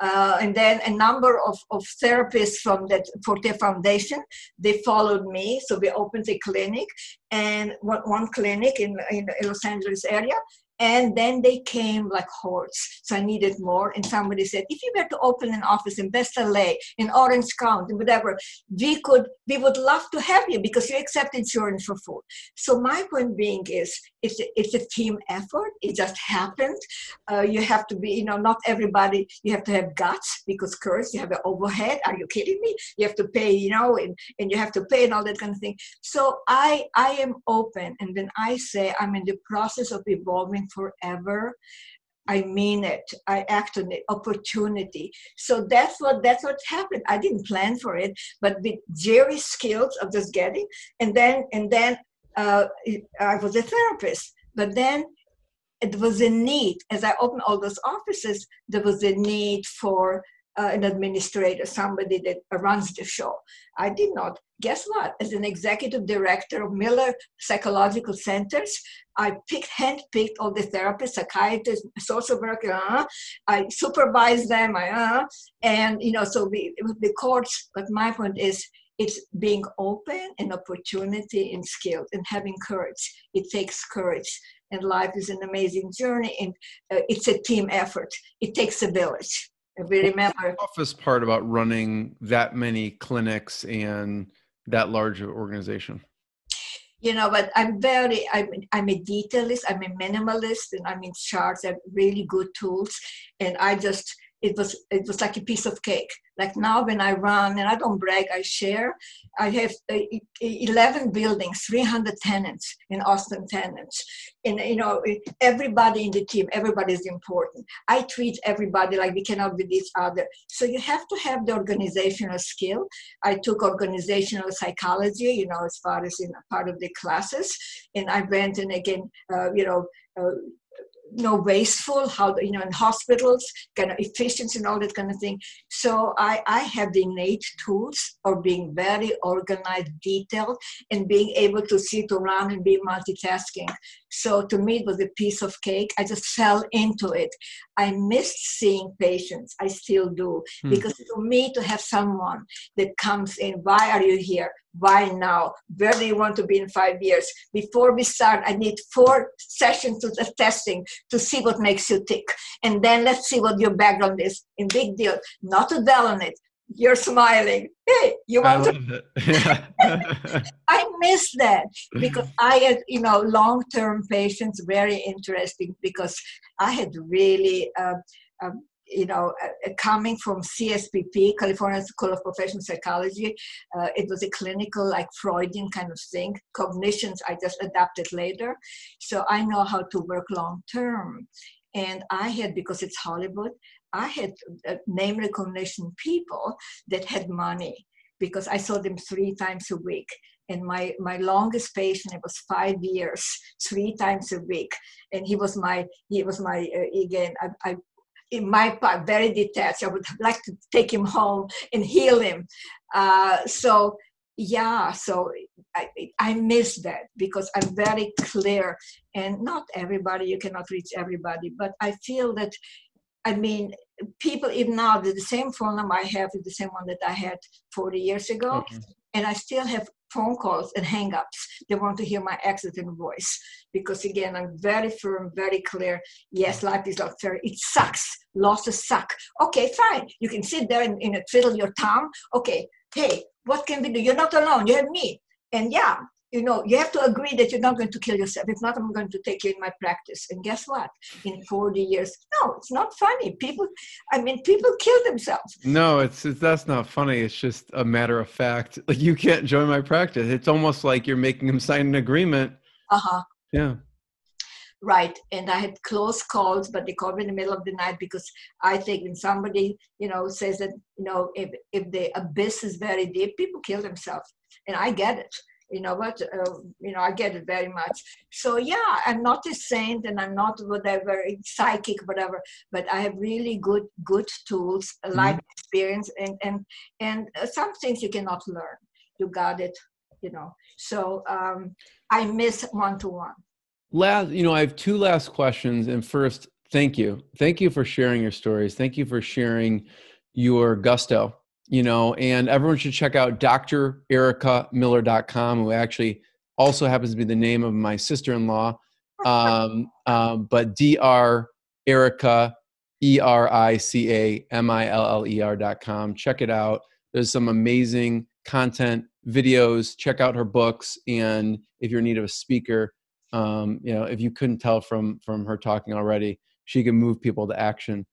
Uh, and then a number of, of therapists from that Forte Foundation, they followed me. So we opened a clinic, and one, one clinic in, in the Los Angeles area. And then they came like hordes. So I needed more. And somebody said, if you were to open an office in West L A, in Orange County, whatever, we could, we would love to have you because you accept insurance for food. So my point being is, it's a, it's a team effort. It just happened. Uh, you have to be, you know, not everybody, you have to have guts because curse, you have an overhead. Are you kidding me? You have to pay, you know, and, and you have to pay and all that kind of thing. So I, I am open. And when I say I'm in the process of evolving forever, I mean it. I act on the opportunity. So that's what that's what happened. I didn't plan for it, but with Jerry's skills of just getting, and then and then uh, I was a therapist. But then it was a need. As I opened all those offices, there was a need for uh, an administrator, somebody that runs the show. I did not. Guess what? As an executive director of Miller Psychological Centers, I picked, hand-picked all the therapists, psychiatrists, social workers. Uh, I supervised them, I, uh, and you know, so we, the courts. But my point is, it's being open and opportunity and skills and having courage. It takes courage, and life is an amazing journey, and uh, it's a team effort. It takes a village. If we remember, what's the toughest part about running that many clinics and that large of organization? You know, but I'm very, I'm, I'm a detailist, I'm a minimalist, and I'm in charts, I have really good tools. And I just, it was, it was like a piece of cake. Like now when I run, and I don't brag, I share, I have eleven buildings, three hundred tenants in Austin tenants. And, you know, everybody in the team, everybody is important. I treat everybody like we cannot with each other. So you have to have the organizational skill. I took organizational psychology, you know, as far as in part of the classes. And I went and again, uh, you know, uh, no wasteful, how, you know, in hospitals, kind of efficiency and all that kind of thing. So I, I have the innate tools of being very organized, detailed, and being able to sit around and be multitasking. So to me, it was a piece of cake. I just fell into it. I missed seeing patients. I still do. Hmm. Because to me, to have someone that comes in, why are you here? Why now? Where do you want to be in five years? Before we start, I need four sessions of testing to see what makes you tick. And then let's see what your background is. And big deal, not to dwell on it. You're smiling. Hey, you want I to? Yeah. I miss that because I had, you know, long-term patients, very interesting because I had really, uh, uh, you know, uh, coming from C S P P, California School of Professional Psychology, uh, it was a clinical, like Freudian kind of thing. Cognitions, I just adapted later. So I know how to work long-term. And I had, because it's Hollywood, I had name recognition people that had money because I saw them three times a week. And my, my longest patient, it was five years, three times a week. And he was my, he was my, uh, again, I, I, in my part, very detached. I would like to take him home and heal him. Uh, so, yeah, so I, I miss that because I'm very clear. And not everybody, you cannot reach everybody, but I feel that, I mean, people even now, the same phone number I have is the same one that I had forty years ago. Mm-hmm. And I still have phone calls and hang-ups. They want to hear my accent and voice. Because again, I'm very firm, very clear. Yes, life is not fair. It sucks. Losses suck. Okay, fine. You can sit there and, and twiddle your thumb. Okay, hey, what can we do? You're not alone. You have me. And yeah, you know, you have to agree that you're not going to kill yourself. If not, I'm going to take you in my practice. And guess what? In forty years, no, it's not funny. People, I mean, people kill themselves. No, it's, it's that's not funny. It's just a matter of fact. Like, you can't join my practice. It's almost like you're making them sign an agreement. Uh huh. Yeah. Right. And I had close calls, but they called me in the middle of the night, because I think when somebody, you know, says that, you know, if, if the abyss is very deep, people kill themselves. And I get it. You know what? Uh, you know, I get it very much. So yeah, I'm not a saint, and I'm not whatever, psychic, whatever, but I have really good, good tools, mm-hmm. life experience, and, and, and some things you cannot learn. You got it, you know? So um, I miss one-to-one. Last, you know, I have two last questions. And first, thank you. Thank you for sharing your stories. Thank you for sharing your gusto. You know, and everyone should check out Dr Erica Miller dot com, who actually also happens to be the name of my sister-in-law. Um, um, but Doctor Erica, E R I C A M I L L E R dot com. Check it out. There's some amazing content, videos. Check out her books. And if you're in need of a speaker, um, you know, if you couldn't tell from, from her talking already, she can move people to action.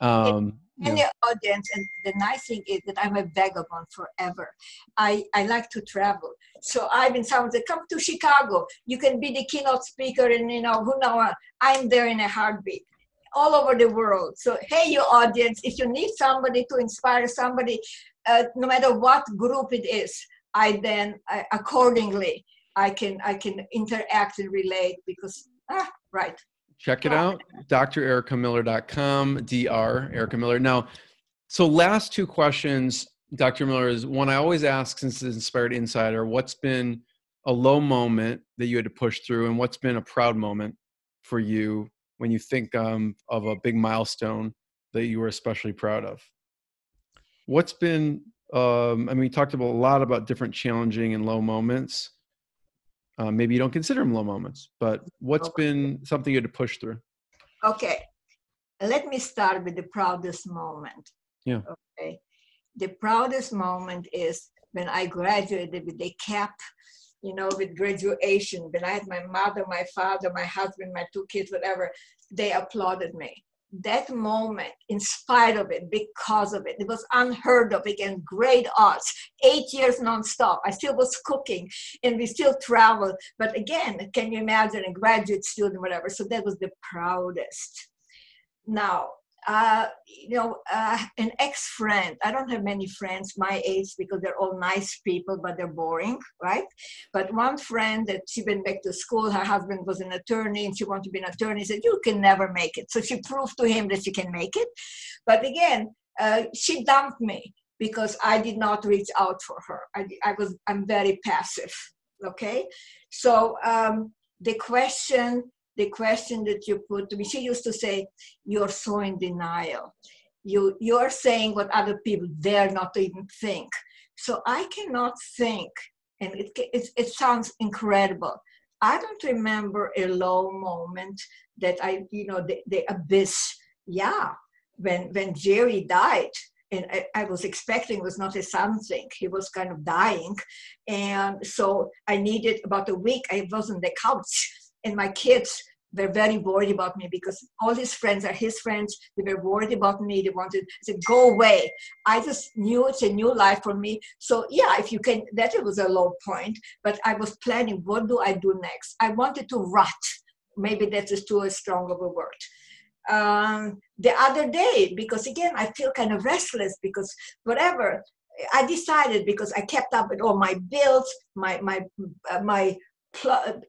Um, Yeah. Any audience, and the nice thing is that I'm a vagabond forever. I, I like to travel. So I've been someone that come to Chicago. You can be the keynote speaker, and you know, who knows, I'm there in a heartbeat, all over the world. So hey, your audience, if you need somebody to inspire somebody, uh, no matter what group it is, I then I, accordingly I can I can interact and relate, because ah, right. Check it out, Dr Erica Miller dot com, Doctor Erica Miller. Now, so last two questions, Doctor Miller, is one I always ask since it's Inspired Insider, what's been a low moment that you had to push through, and what's been a proud moment for you when you think um, of a big milestone that you were especially proud of? What's been, um, I mean, we talked about a lot about different challenging and low moments. Uh, maybe you don't consider them low moments, but what's been something you had to push through? Okay. Let me start with the proudest moment. Yeah. Okay. The proudest moment is when I graduated with a cap, you know, with graduation. When I had my mother, my father, my husband, my two kids, whatever, they applauded me. That moment, in spite of it, because of it, it was unheard of. Again, great odds, eight years nonstop. I still was cooking, and we still traveled. But again, can you imagine a graduate student, whatever? So that was the proudest. Now, uh, you know, uh, an ex-friend. I don't have many friends my age, because they're all nice people, but they're boring, right? But one friend, that she went back to school, her husband was an attorney, and she wanted to be an attorney, said, you can never make it. So she proved to him that she can make it. But again, uh, she dumped me because I did not reach out for her. I, I was, I'm very passive, okay? So um, the question The question that you put to me, she used to say, you're so in denial. You, you're saying what other people dare not even think. So I cannot think, and it, it, it sounds incredible. I don't remember a low moment that I, you know, the, the abyss. Yeah, when, when Jerry died, and I, I was expecting was not a something. He was kind of dying. And so I needed about a week. I was on the couch. And my kids were very worried about me, because all his friends are his friends. They were worried about me. They wanted to go away. I just knew it's a new life for me. So yeah, if you can, that it was a low point, but I was planning, what do I do next? I wanted to rot. Maybe that is too strong of a word. Um, the other day, because again, I feel kind of restless because whatever, I decided, because I kept up with all my bills, my, my, uh, my, pl-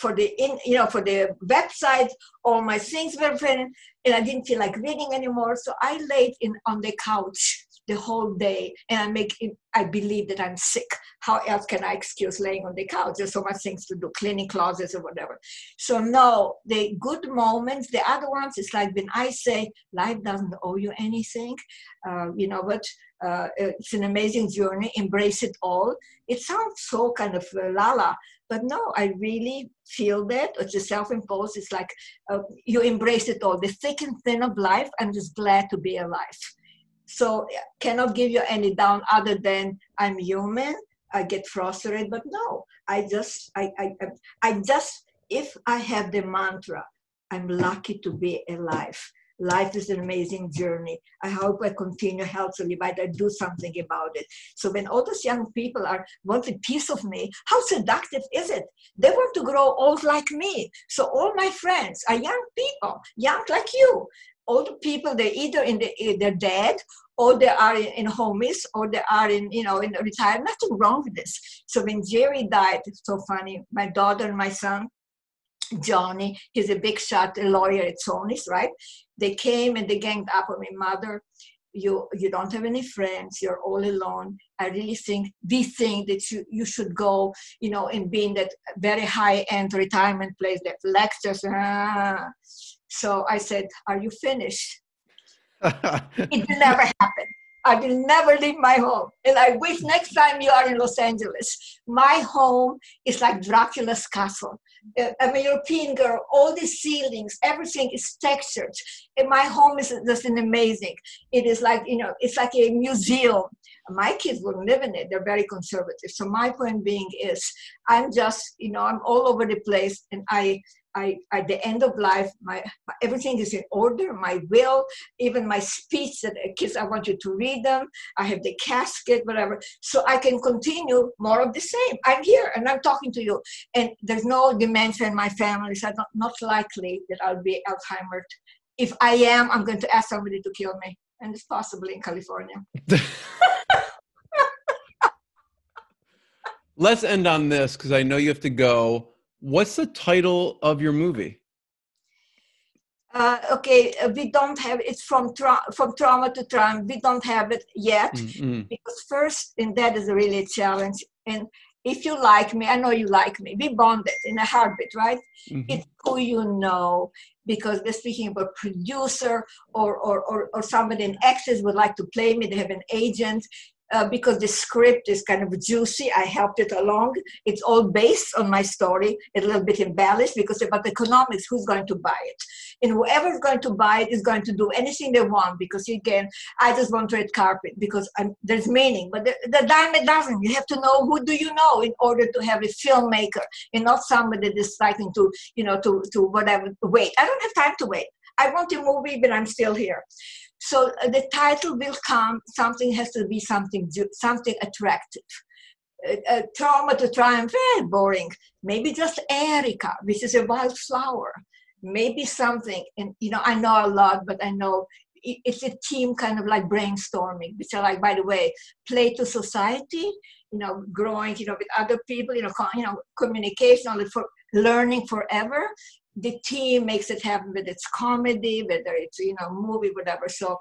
for the in, you know, for the website, all my things were written, and I didn't feel like reading anymore. So I laid in on the couch the whole day, and I make it, I believe that I'm sick. How else can I excuse laying on the couch? There's so much things to do, cleaning closets or whatever. So no, the good moments, the other ones, it's like when I say life doesn't owe you anything. Uh, you know what? Uh, it's an amazing journey. Embrace it all. It sounds so kind of uh, la-la, but no, I really feel that. It's a self-imposed. It's like uh, you embrace it all. The thick and thin of life, I'm just glad to be alive. So cannot give you any down other than I'm human. I get frustrated, but no, I just, I, I, I just, if I have the mantra, I'm lucky to be alive. Life is an amazing journey. I hope I continue healthily, but I do something about it. So when all those young people are want a piece of me, how seductive is it? They want to grow old like me. So all my friends are young people, young like you. All the people, they're either in the, they're dead, or they are in homies, or they are in, you know, in retirement. Nothing wrong with this. So when Jerry died, it's so funny, my daughter and my son, Johnny, he's a big shot, a lawyer at Sony's, right? They came and they ganged up on me. Mother, you you don't have any friends. You're all alone. I really think, we think that you, you should go, you know, and be in that very high-end retirement place, that lectures. Ah. So I said, are you finished? It will never happen. I will never leave my home. And I wish next time you are in Los Angeles, my home is like Dracula's castle. I'm a European girl. All the ceilings, everything is textured. And my home is just an amazing. It is like, you know, it's like a museum. My kids wouldn't live in it. They're very conservative. So my point being is, I'm just, you know, I'm all over the place, and I... I, at the end of life, my, my everything is in order. My will, even my speech that kids, I want you to read them. I have the casket, whatever. So I can continue more of the same. I'm here and I'm talking to you. And there's no dementia in my family, so not, not likely that I'll be Alzheimer's. If I am, I'm going to ask somebody to kill me. And it's possibly in California. Let's end on this, because I know you have to go. What's the title of your movie? Uh, okay, uh, we don't have it's from tra- from trauma to triumph. We don't have it yet mm-hmm. because first, and that is really a challenge. And if you like me, I know you like me. We bonded in a heartbeat, right? Mm-hmm. It's who you know, because they're speaking about producer or or or, or somebody in Access would like to play me. They have an agent. Uh, because the script is kind of juicy. I helped it along. It's all based on my story, a little bit embellished, because about economics, who's going to buy it? And whoever's going to buy it is going to do anything they want, because, again, I just want red carpet, because I'm, there's meaning. But the, the dime a dozen. You have to know who do you know in order to have a filmmaker, and not somebody that's starting to, you know, to, to whatever, wait. I don't have time to wait. I want a movie, but I'm still here. So the title will come. Something has to be something, something attractive. Uh, uh, trauma to triumph, very boring. Maybe just Erica, which is a wildflower. Maybe something. And you know, I know a lot, but I know it, it's a team kind of like brainstorming, which I like. By the way, play to society. You know, growing. You know, with other people. You know, con- you know, communication. Only for learning forever. The team makes it happen, whether it's comedy, whether it's, you know, movie, whatever. So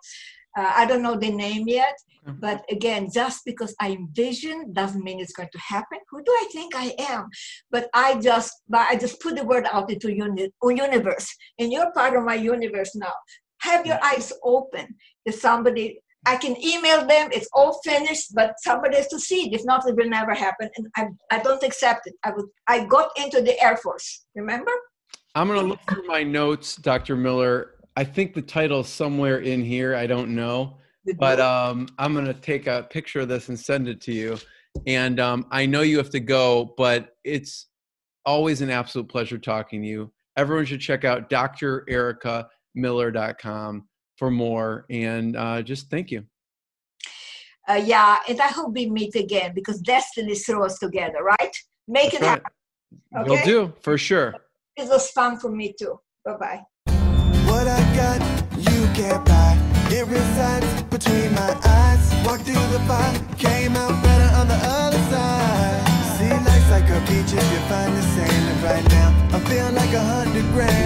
uh, I don't know the name yet. Mm-hmm. But again, just because I envision doesn't mean it's going to happen. Who do I think I am? But I just I just put the word out into uni- universe. And you're part of my universe now. Have your eyes open. If somebody, I can email them. It's all finished, but somebody has to see it. If not, it will never happen. And I, I don't accept it. I, would, I got into the Air Force, remember? I'm going to look through my notes, Doctor Miller. I think the title is somewhere in here. I don't know. But um, I'm going to take a picture of this and send it to you. And um, I know you have to go, but it's always an absolute pleasure talking to you. Everyone should check out Doctor Erica Miller dot com for more. And uh, just thank you. Uh, yeah, and I hope we meet again, because destiny throws us together, right? Make That's it right. happen. Okay? Will do, for sure. It was fun for me too. Bye-bye. What I got, you can't buy. It resides between my eyes. Walked through the fire, came out better on the other side. See, life's like a peach if you find the same. And right now, I'm feeling like a hundred grand.